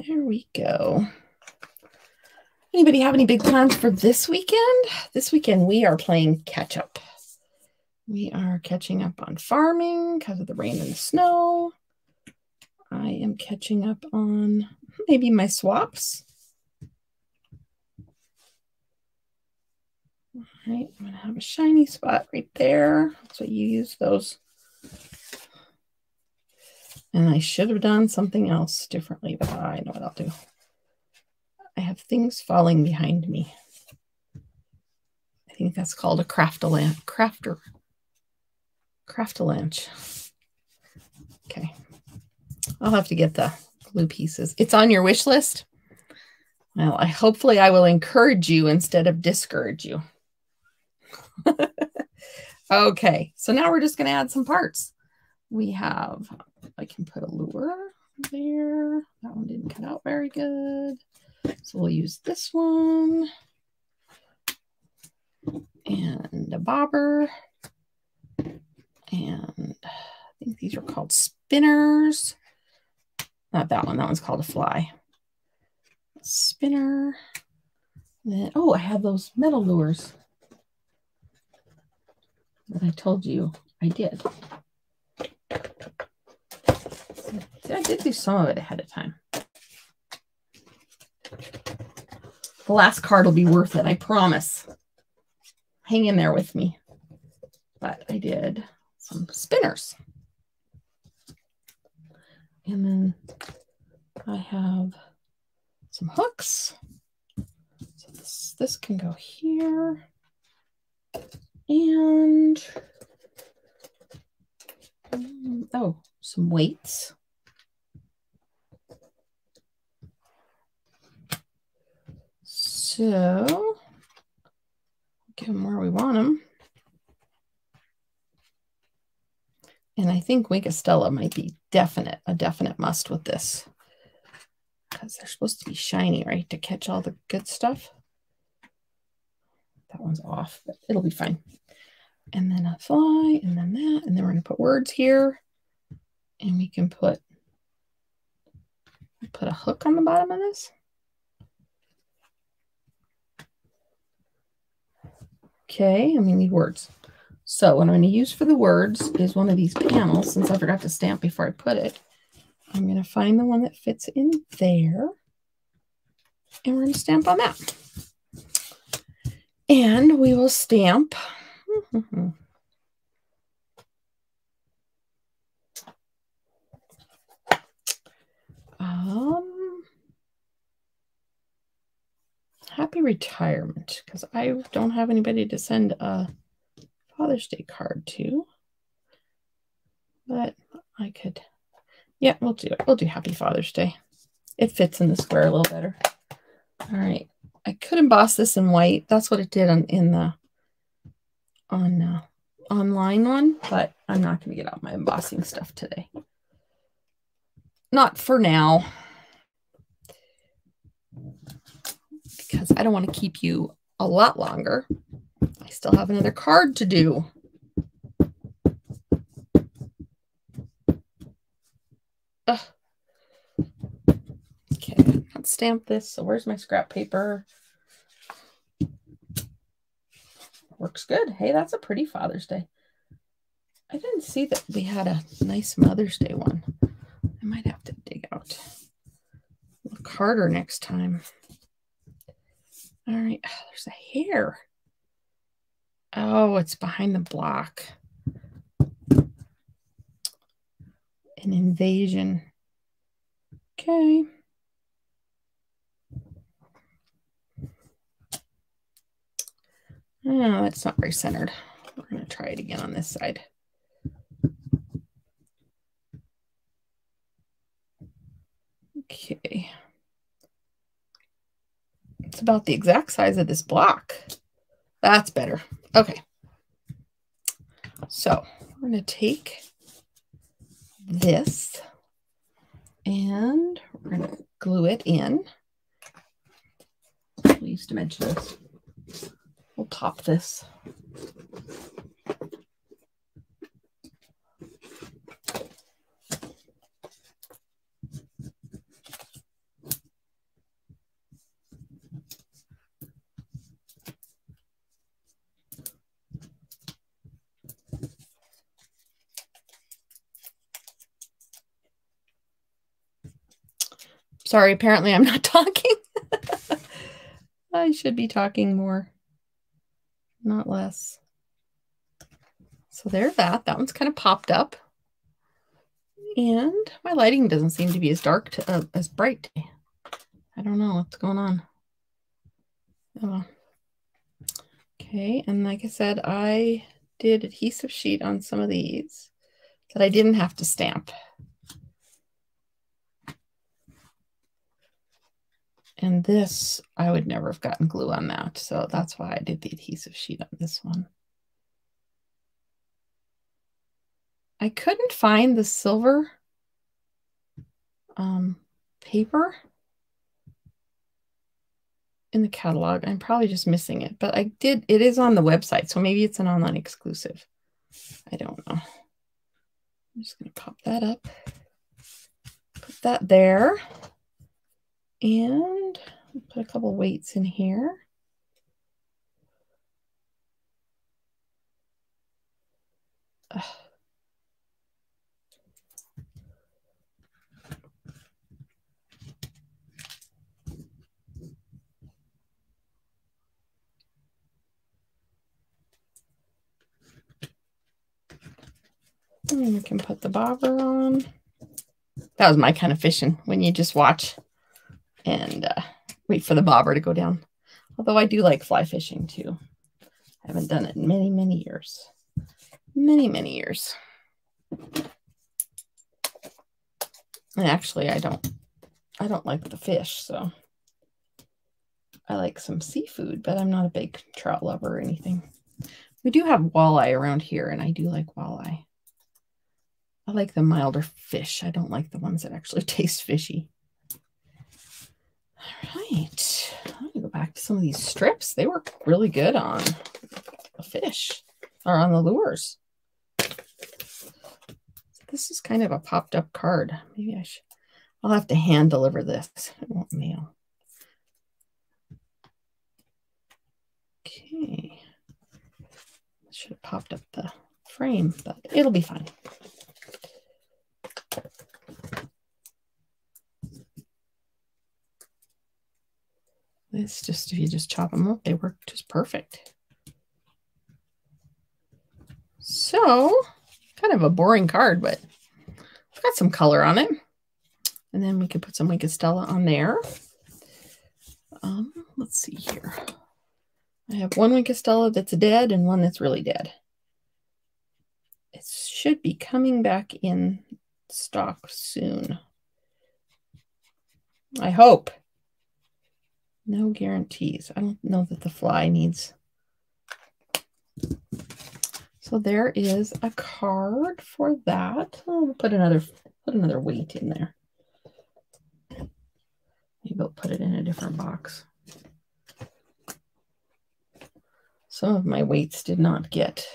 There we go. Anybody have any big plans for this weekend? This weekend we are playing catch up. We are catching up on farming because of the rain and the snow. I am catching up on maybe my swaps. All right, I'm going to have a shiny spot right there. That's what you use those. And I should have done something else differently, but I know what I'll do. I have things falling behind me. I think that's called a craftalanche. Okay. I'll have to get the glue pieces. It's on your wish list. Well, hopefully I will encourage you instead of discourage you. Okay, so now we're just going to add some parts. We have, I can put a lure there. That one didn't cut out very good. So we'll use this one. And a bobber. And I think these are called spinners. Not that one. That one's called a fly. Spinner. Then, oh, I have those metal lures that I told you I did. I did do some of it ahead of time. The last card will be worth it, I promise. Hang in there with me. But I did some spinners. And then I have some hooks. So this can go here. And oh, some weights. So get them where we want them. And I think Wink Stella might be a definite must with this, because they're supposed to be shiny, right, to catch all the good stuff. That one's off, but it'll be fine. And then a fly, and then that, and then we're going to put words here, and we can put a hook on the bottom of this. Okay, and we need words. So what I'm going to use for the words is one of these panels, since I forgot to stamp before I put it. I'm going to find the one that fits in there, and we're going to stamp on that. And we will stamp. Happy retirement, because I don't have anybody to send a Father's Day card to, but I could, yeah, we'll do it. We'll do Happy Father's Day. It fits in the square a little better. All right, I could emboss this in white. That's what it did on the online one, but I'm not going to get out my embossing stuff today. Not for now, because I don't want to keep you a lot longer. I still have another card to do. Okay, that's stamp this. So where's my scrap paper? Works good. Hey, that's a pretty Father's Day. I didn't see that we had a nice Mother's Day one. I might have to dig out. Look harder next time. All right. Oh, there's a hair. Oh, it's behind the block. An invasion. Okay. Oh, that's not very centered. We're going to try it again on this side. Okay. It's about the exact size of this block. That's better. Okay. So we're going to take this and we're going to glue it in. We used to mention this. We'll top this. Sorry, apparently I'm not talking. I should be talking more, not less. So there's that. That one's kind of popped up. And my lighting doesn't seem to be as dark, as bright. I don't know what's going on. Oh. Okay, and like I said, I did adhesive sheet on some of these that I didn't have to stamp. And this, I would never have gotten glue on that. So that's why I did the adhesive sheet on this one. I couldn't find the silver paper in the catalog. I'm probably just missing it, but I did. It is on the website. So maybe it's an online exclusive. I don't know. I'm just going to pop that up, put that there. And put a couple weights in here. Ugh. And we can put the bobber on. That was my kind of fishing, when you just watch and wait for the bobber to go down. Although I do like fly fishing too. I haven't done it in many, many years. Many, many years. And actually, I don't like the fish, so I like some seafood, but I'm not a big trout lover or anything. We do have walleye around here, and I do like walleye. I like the milder fish. I don't like the ones that actually taste fishy. All right, I'm going to go back to some of these strips. They work really good on the fish or on the lures. This is kind of a popped up card. Maybe I should, I'll have to hand deliver this. I won't mail. Okay. I should have popped up the frame, but it'll be fine. It's just, if you just chop them up, they work just perfect. So, kind of a boring card, but it's got some color on it. And then we could put some Wink Stella on there. Let's see here. I have one Wink Stella that's dead and one that's really dead. It should be coming back in stock soon. I hope. No guarantees. I don't know that the fly needs. So there is a card for that. I'll put another weight in there. Maybe I'll put it in a different box. Some of my weights did not get.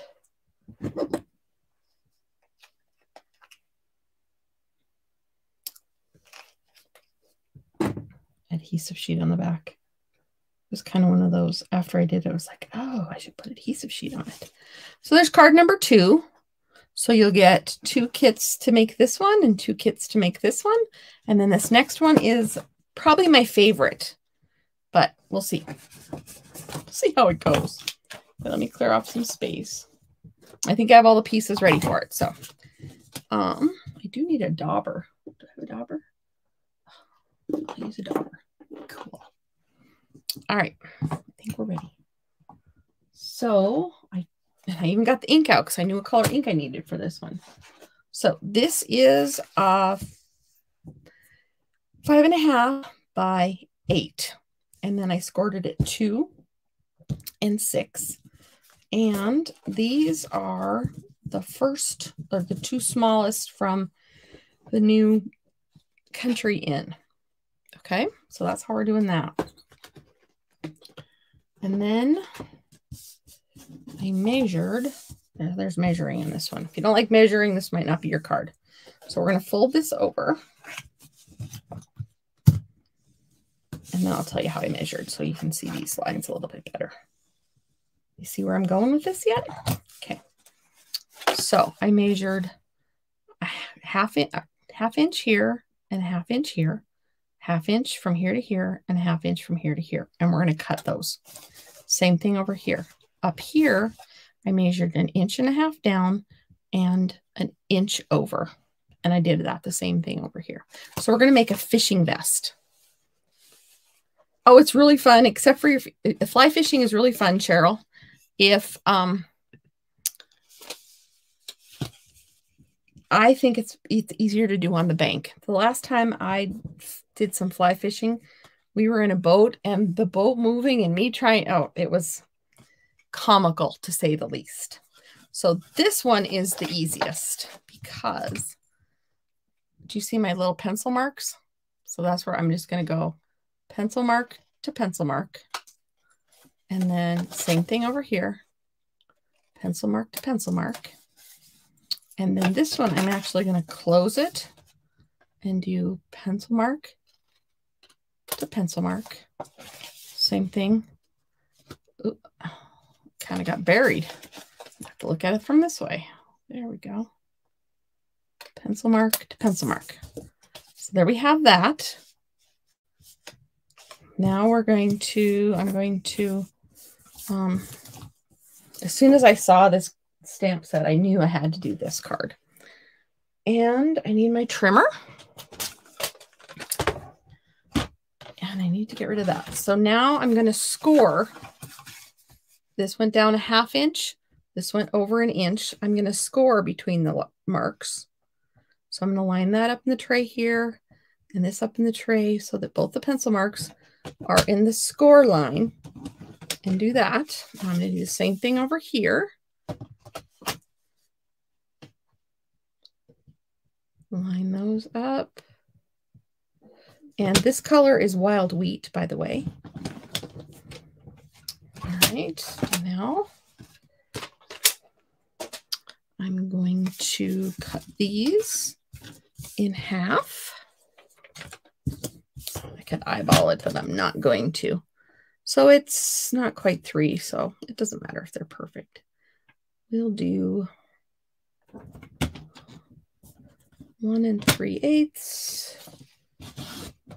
adhesive sheet on the back. It was kind of one of those, after I did it, I was like, oh, I should put adhesive sheet on it. So there's card number 2. So you'll get 2 kits to make this one and 2 kits to make this one. And then this next one is probably my favorite, but we'll see. We'll see how it goes. But let me clear off some space. I think I have all the pieces ready for it. So I do need a dauber. Do I have a dauber? I'll use a dauber. Cool. All right. I think we're ready. So I even got the ink out because I knew what color ink I needed for this one. So this is 5.5 by 8. And then I scored it at 2 and 6. And these are the first, or the 2 smallest from the new Country Inn. Okay, so that's how we're doing that. And then I measured, there's measuring in this one. If you don't like measuring, this might not be your card. So we're going to fold this over. And then I'll tell you how I measured so you can see these lines a little bit better. You see where I'm going with this yet? Okay. So I measured a half inch here and a half inch here, half inch from here to here, and a half inch from here to here. And we're going to cut those. Same thing over here. Up here, I measured 1.5 inches down and 1 inch over. And I did that the same thing over here. So we're going to make a fishing vest. Oh, it's really fun, except for your fly fishing is really fun, Cheryl. If I think it's easier to do on the bank. The last time I did some fly fishing, we were in a boat and the boat moving and me trying out, it was comical to say the least. So this one is the easiest because do you see my little pencil marks? So that's where I'm just going to go. Pencil mark to pencil mark. And then same thing over here. Pencil mark to pencil mark. And then this one, I'm actually going to close it and do pencil mark to pencil mark. Same thing. Kind of got buried. Have to look at it from this way. There we go. Pencil mark to pencil mark. So there we have that. Now we're going to, as soon as I saw this stamp set, I knew I had to do this card. And I need my trimmer. And I need to get rid of that. So now I'm going to score. This went down 1/2 inch. This went over 1 inch. I'm going to score between the marks. So I'm going to line that up in the tray here and this up in the tray so that both the pencil marks are in the score line and do that. I'm going to do the same thing over here. Line those up. And this color is Wild Wheat, by the way. All right, now I'm going to cut these in half. I could eyeball it, but I'm not going to. So it's not quite 3, so it doesn't matter if they're perfect. We'll do 1 3/8. And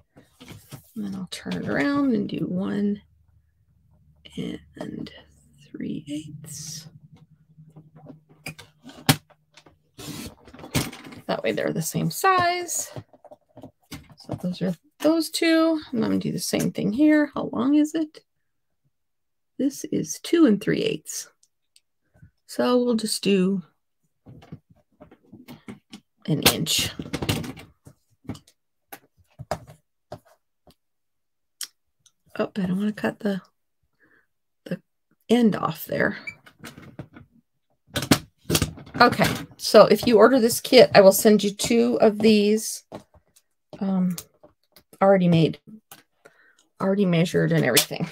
then I'll turn it around and do 1 3/8. That way they're the same size. So those are those 2, and I'm going to do the same thing here. How long is it? This is 2 3/8. So we'll just do 1 inch. Oh, I don't want to cut the end off there. Okay, so if you order this kit, I will send you 2 of these. Already made, already measured and everything.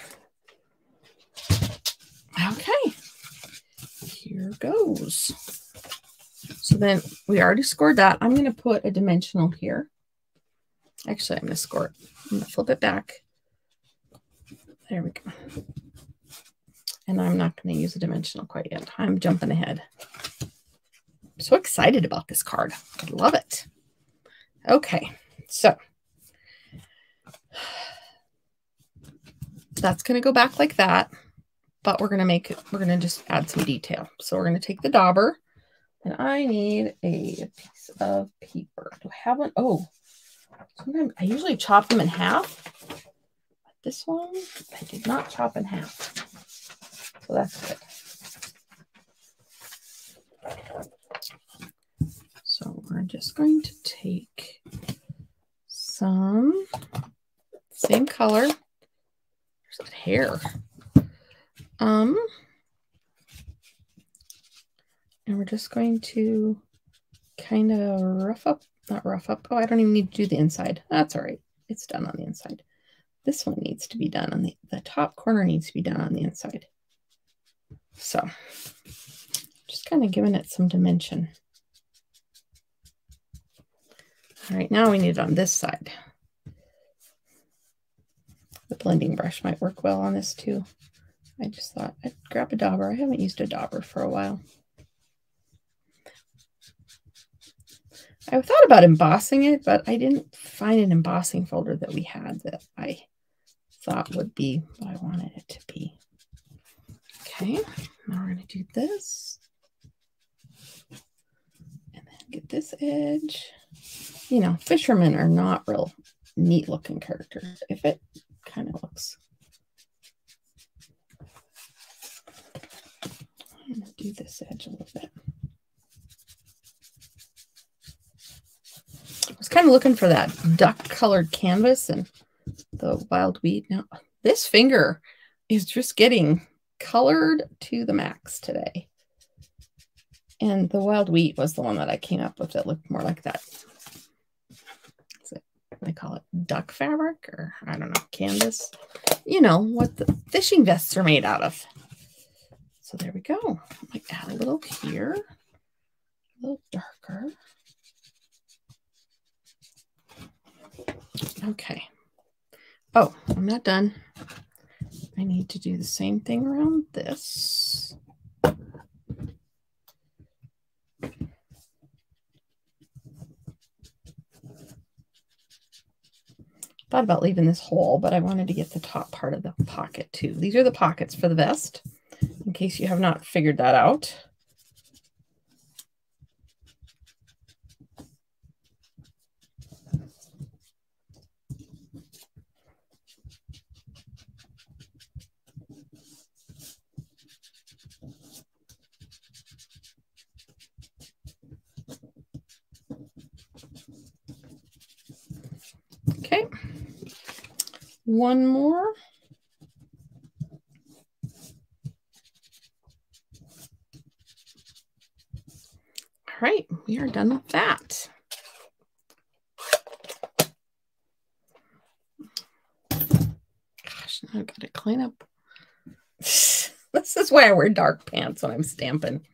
Okay, here goes. So then we already scored that. I'm going to put a dimensional here. Actually, I'm going to score it. I'm going to flip it back There we go. And I'm not going to use a dimensional quite yet. I'm jumping ahead. I'm so excited about this card. I love it. Okay, so that's going to go back like that, but we're going to make it, we're going to just add some detail. So we're going to take the dauber, and I need a piece of paper. Do I have one? Oh, sometimes I usually chop them in half, but this one I did not chop in half. So that's good. So we're just going to take some same color. There's that hair. And we're just going to kind of rough up, not rough up. Oh, I don't even need to do the inside. That's all right. It's done on the inside. This one needs to be done on the top corner needs to be done on the inside. So just kind of giving it some dimension. All right, now we need it on this side. The blending brush might work well on this too. I just thought I'd grab a dauber. I haven't used a dauber for a while. I thought about embossing it, but I didn't find an embossing folder that we had that I thought would be what I wanted it to be. Okay, now we're going to do this and then get this edge. You know, fishermen are not real neat looking characters if it kind of looks. I'm going to do this edge a little bit. I was kind of looking for that duck colored canvas and the wild wheat. Now, this finger is just getting colored to the max today, and the wild wheat was the one that I came up with that looked more like that. Is it, they call it duck fabric, or I don't know, canvas, you know, what the fishing vests are made out of. So there we go. I might add a little here, a little darker. Okay. Oh, I'm not done. I need to do the same thing around this. Thought about leaving this hole, but I wanted to get the top part of the pocket too. These are the pockets for the vest, in case you have not figured that out. Okay, one more. All right, we are done with that. Gosh, now I've got to clean up. This is why I wear dark pants when I'm stamping.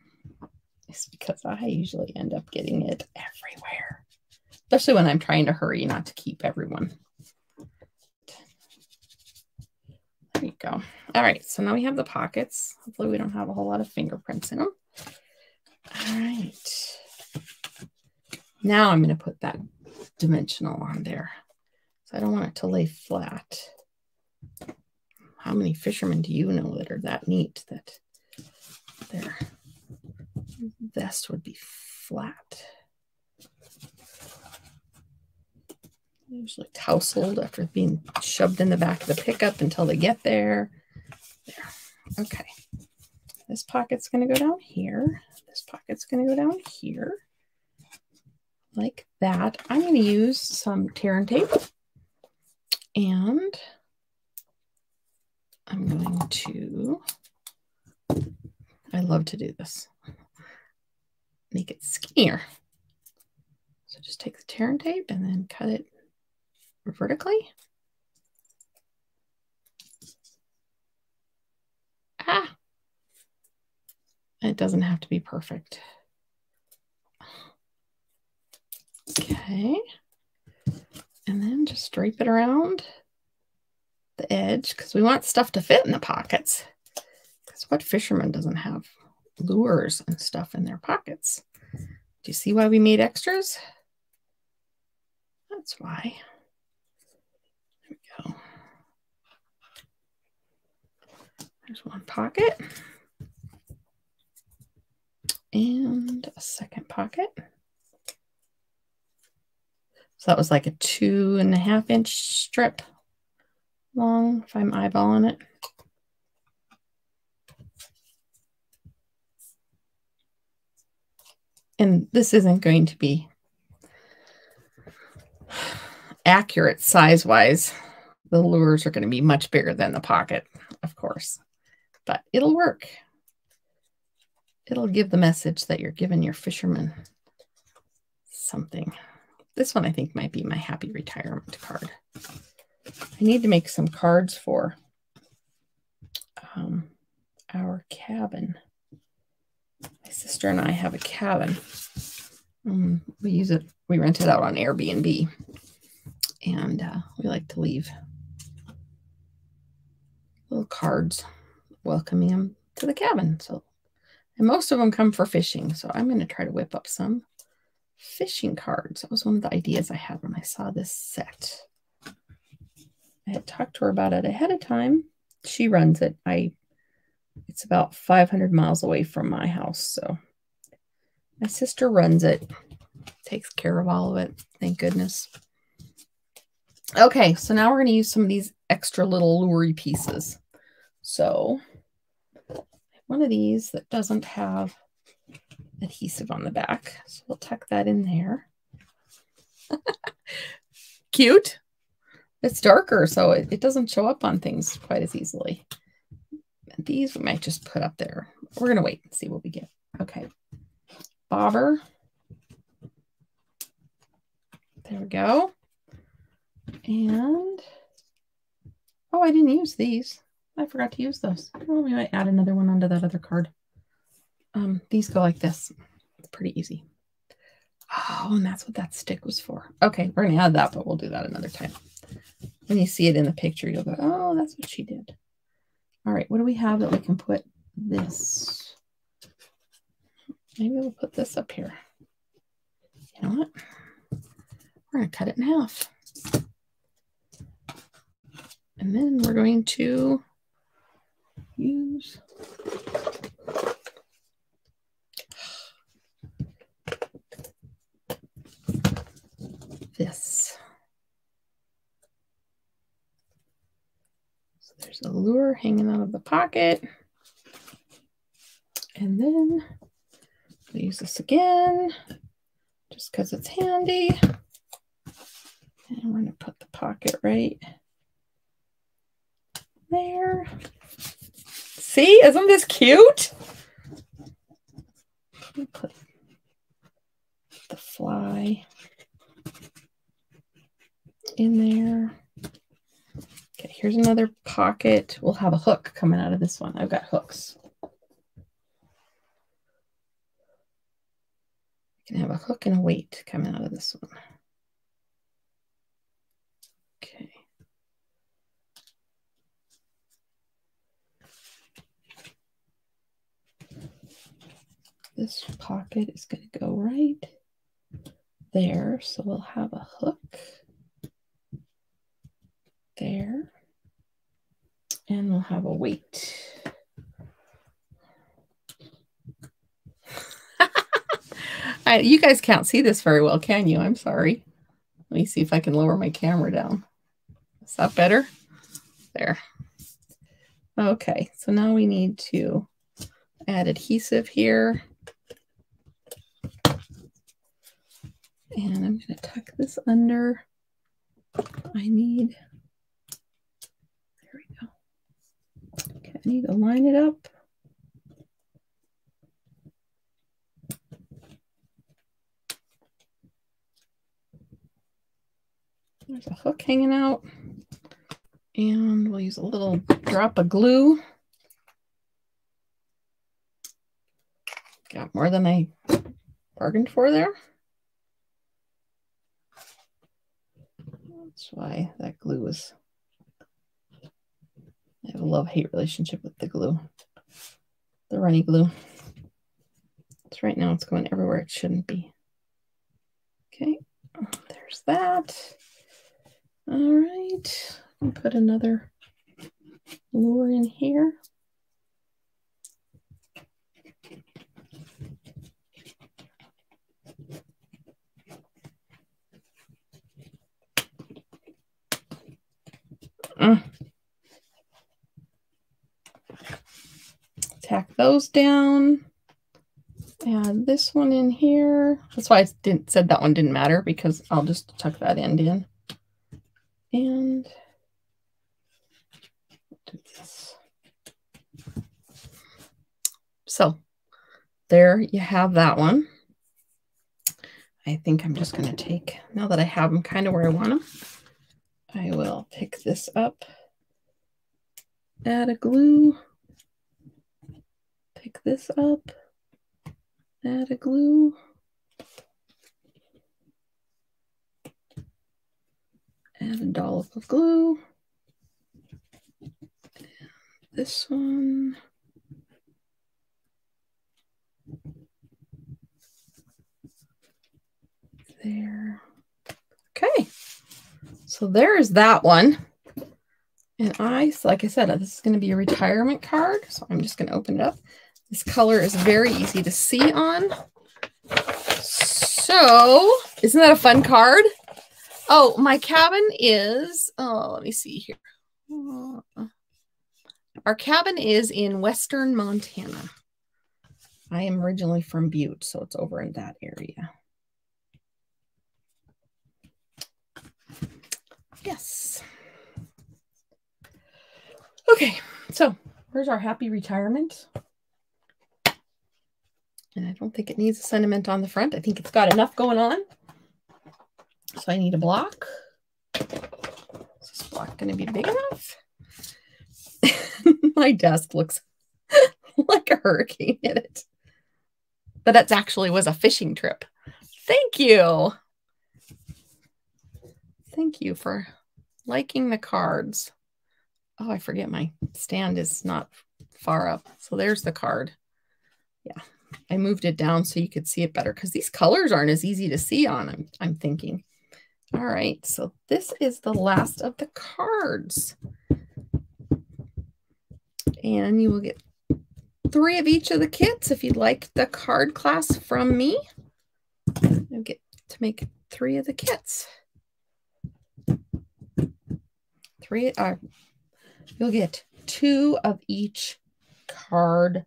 It's because I usually end up getting it everywhere. Especially when I'm trying to hurry not to keep everyone. There you go. All right, so now we have the pockets. Hopefully we don't have a whole lot of fingerprints in them. All right. Now I'm going to put that dimensional on there. So I don't want it to lay flat. How many fishermen do you know that are that neat that their vest would be flat? Usually tousled after being shoved in the back of the pickup until they get there. There. Okay. This pocket's going to go down here. This pocket's going to go down here. Like that. I'm going to use some tear and tape. And I'm going to, I love to do this, make it skinnier. So just take the tear and tape and then cut it vertically. Ah, it doesn't have to be perfect. Okay, and then just drape it around the edge because we want stuff to fit in the pockets. Because what fisherman doesn't have lures and stuff in their pockets? Do you see why we made extras? That's why. There we go. There's one pocket. And a second pocket. So that was like a 2.5-inch strip long, if I'm eyeballing it. And this isn't going to be accurate size-wise. The lures are going to be much bigger than the pocket, of course, but it'll work. It'll give the message that you're giving your fisherman something. This one I think might be my happy retirement card. I need to make some cards for our cabin. My sister and I have a cabin. We use it. We rent it out on Airbnb, and we like to leave little cards welcoming them to the cabin. So. And most of them come for fishing. So I'm going to try to whip up some fishing cards. That was one of the ideas I had when I saw this set. I had talked to her about it ahead of time. She runs it. It's about 500 miles away from my house. So my sister runs it, takes care of all of it. Thank goodness. Okay. So now we're going to use some of these extra little lure pieces. So one of these that doesn't have adhesive on the back. So we'll tuck that in there. Cute. It's darker, so it doesn't show up on things quite as easily. And these we might just put up there. We're going to wait and see what we get. Okay. Bobber. There we go. And, oh, I didn't use these. I forgot to use those. Well, we might add another one onto that other card. These go like this. It's pretty easy. Oh, and that's what that stick was for. Okay, we're going to add that, but we'll do that another time. When you see it in the picture, you'll go, oh, that's what she did. All right, what do we have that we can put this? Maybe we'll put this up here. You know what? We're going to cut it in half. And then we're going to use this. So there's a lure hanging out of the pocket. And then we'll use this again, just because it's handy. And we're going to put the pocket right there. See, isn't this cute? Let me put the fly in there. Okay, here's another pocket. We'll have a hook coming out of this one. I've got hooks. You can have a hook and a weight coming out of this one. Okay. This pocket is going to go right there. So we'll have a hook there. And we'll have a weight. You guys can't see this very well, can you? I'm sorry. Let me see if I can lower my camera down. Is that better? There. Okay. So now we need to add adhesive here. And I'm going to tuck this under. I need, there we go. Okay, I need to line it up. There's a hook hanging out. And we'll use a little drop of glue. Got more than I bargained for there. That's why that glue was a love-hate relationship with the glue, the runny glue. So right now it's going everywhere it shouldn't be. Okay, there's that. All right, I'll put another lure in here. Tack those down. Add this one in here. That's why I said that one didn't matter, because I'll just tuck that end in. And do this. So there you have that one. I think I'm just going to take, now that I have them kind of where I want them, I will pick this up, add a glue, pick this up, add a glue, add a dollop of glue, and this one, there, okay. So there's that one. And like I said, this is going to be a retirement card. So I'm just going to open it up. This color is very easy to see on. So isn't that a fun card? Oh, my cabin is, let me see here. Our cabin is in Western Montana. I am originally from Butte, so it's over in that area. Yes. Okay, so here's our happy retirement. And I don't think it needs a sentiment on the front. I think it's got enough going on. So I need a block. Is this block going to be big enough? My desk looks like a hurricane hit it. But that actually was a fishing trip. Thank you. Thank you for liking the cards. Oh, I forget my stand is not far up. So there's the card. Yeah, I moved it down so you could see it better because these colors aren't as easy to see on, I'm thinking. All right, so this is the last of the cards. And you will get 3 of each of the kits if you'd like the card class from me. You'll get to make 3 of the kits. You'll get 2 of each cardstock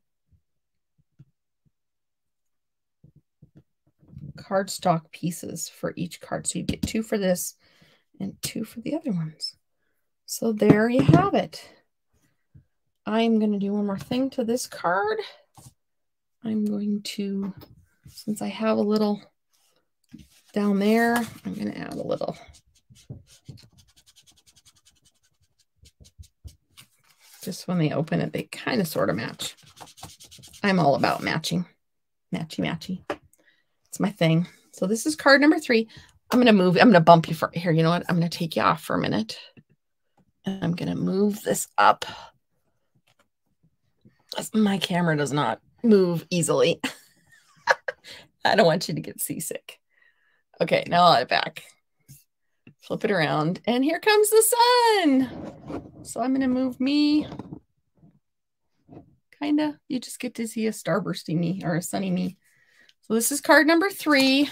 pieces for each card. So you get 2 for this and 2 for the other ones. So there you have it. I'm going to do one more thing to this card. I'm going to, since I have a little down there, I'm going to add a little just when they open it, they kind of sort of match. I'm all about matching. Matchy, matchy. It's my thing. So this is card number 3. I'm going to bump you for here. You know what? I'm going to take you off for a minute. And I'm going to move this up. My camera does not move easily. I don't want you to get seasick. Okay, now I'll add it back. Flip it around, and here comes the sun. So I'm going to move me. Kind of. You just get to see a starbursty me or a sunny me. So this is card number 3.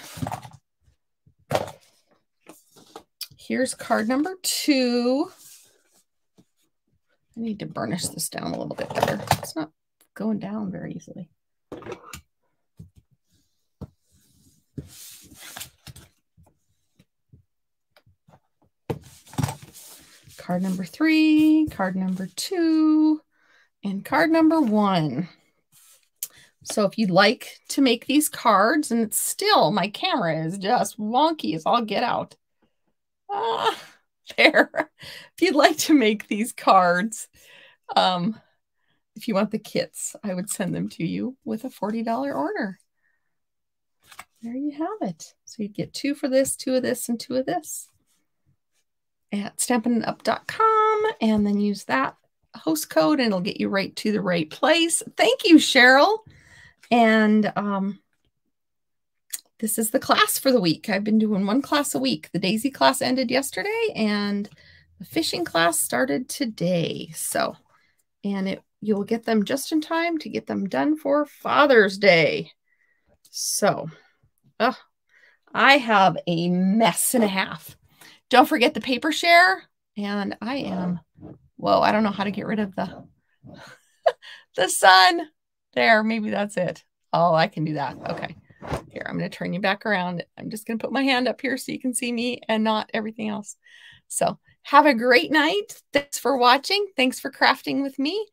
Here's card number 2. I need to burnish this down a little bit better. It's not going down very easily. Card number 3, card number 2, and card number 1. So if you'd like to make these cards, and it's still, my camera is just wonky as all get out. There. If you'd like to make these cards, if you want the kits, I would send them to you with a $40 order. There you have it. So you'd get 2 for this, 2 of this, and 2 of this. At stampin'up.com, and then use that host code and it'll get you right to the right place. Thank you, Cheryl. And this is the class for the week. I've been doing one class a week. The Daisy class ended yesterday and the fishing class started today. So, and you'll get them just in time to get them done for Father's Day. So, I have a mess and a half. Don't forget the paper share. And I am, whoa, I don't know how to get rid of the, the sun. There, maybe that's it. Oh, I can do that. Okay. Here, I'm going to turn you back around. I'm just going to put my hand up here so you can see me and not everything else. So have a great night. Thanks for watching. Thanks for crafting with me.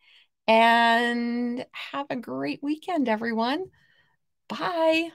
And have a great weekend, everyone. Bye.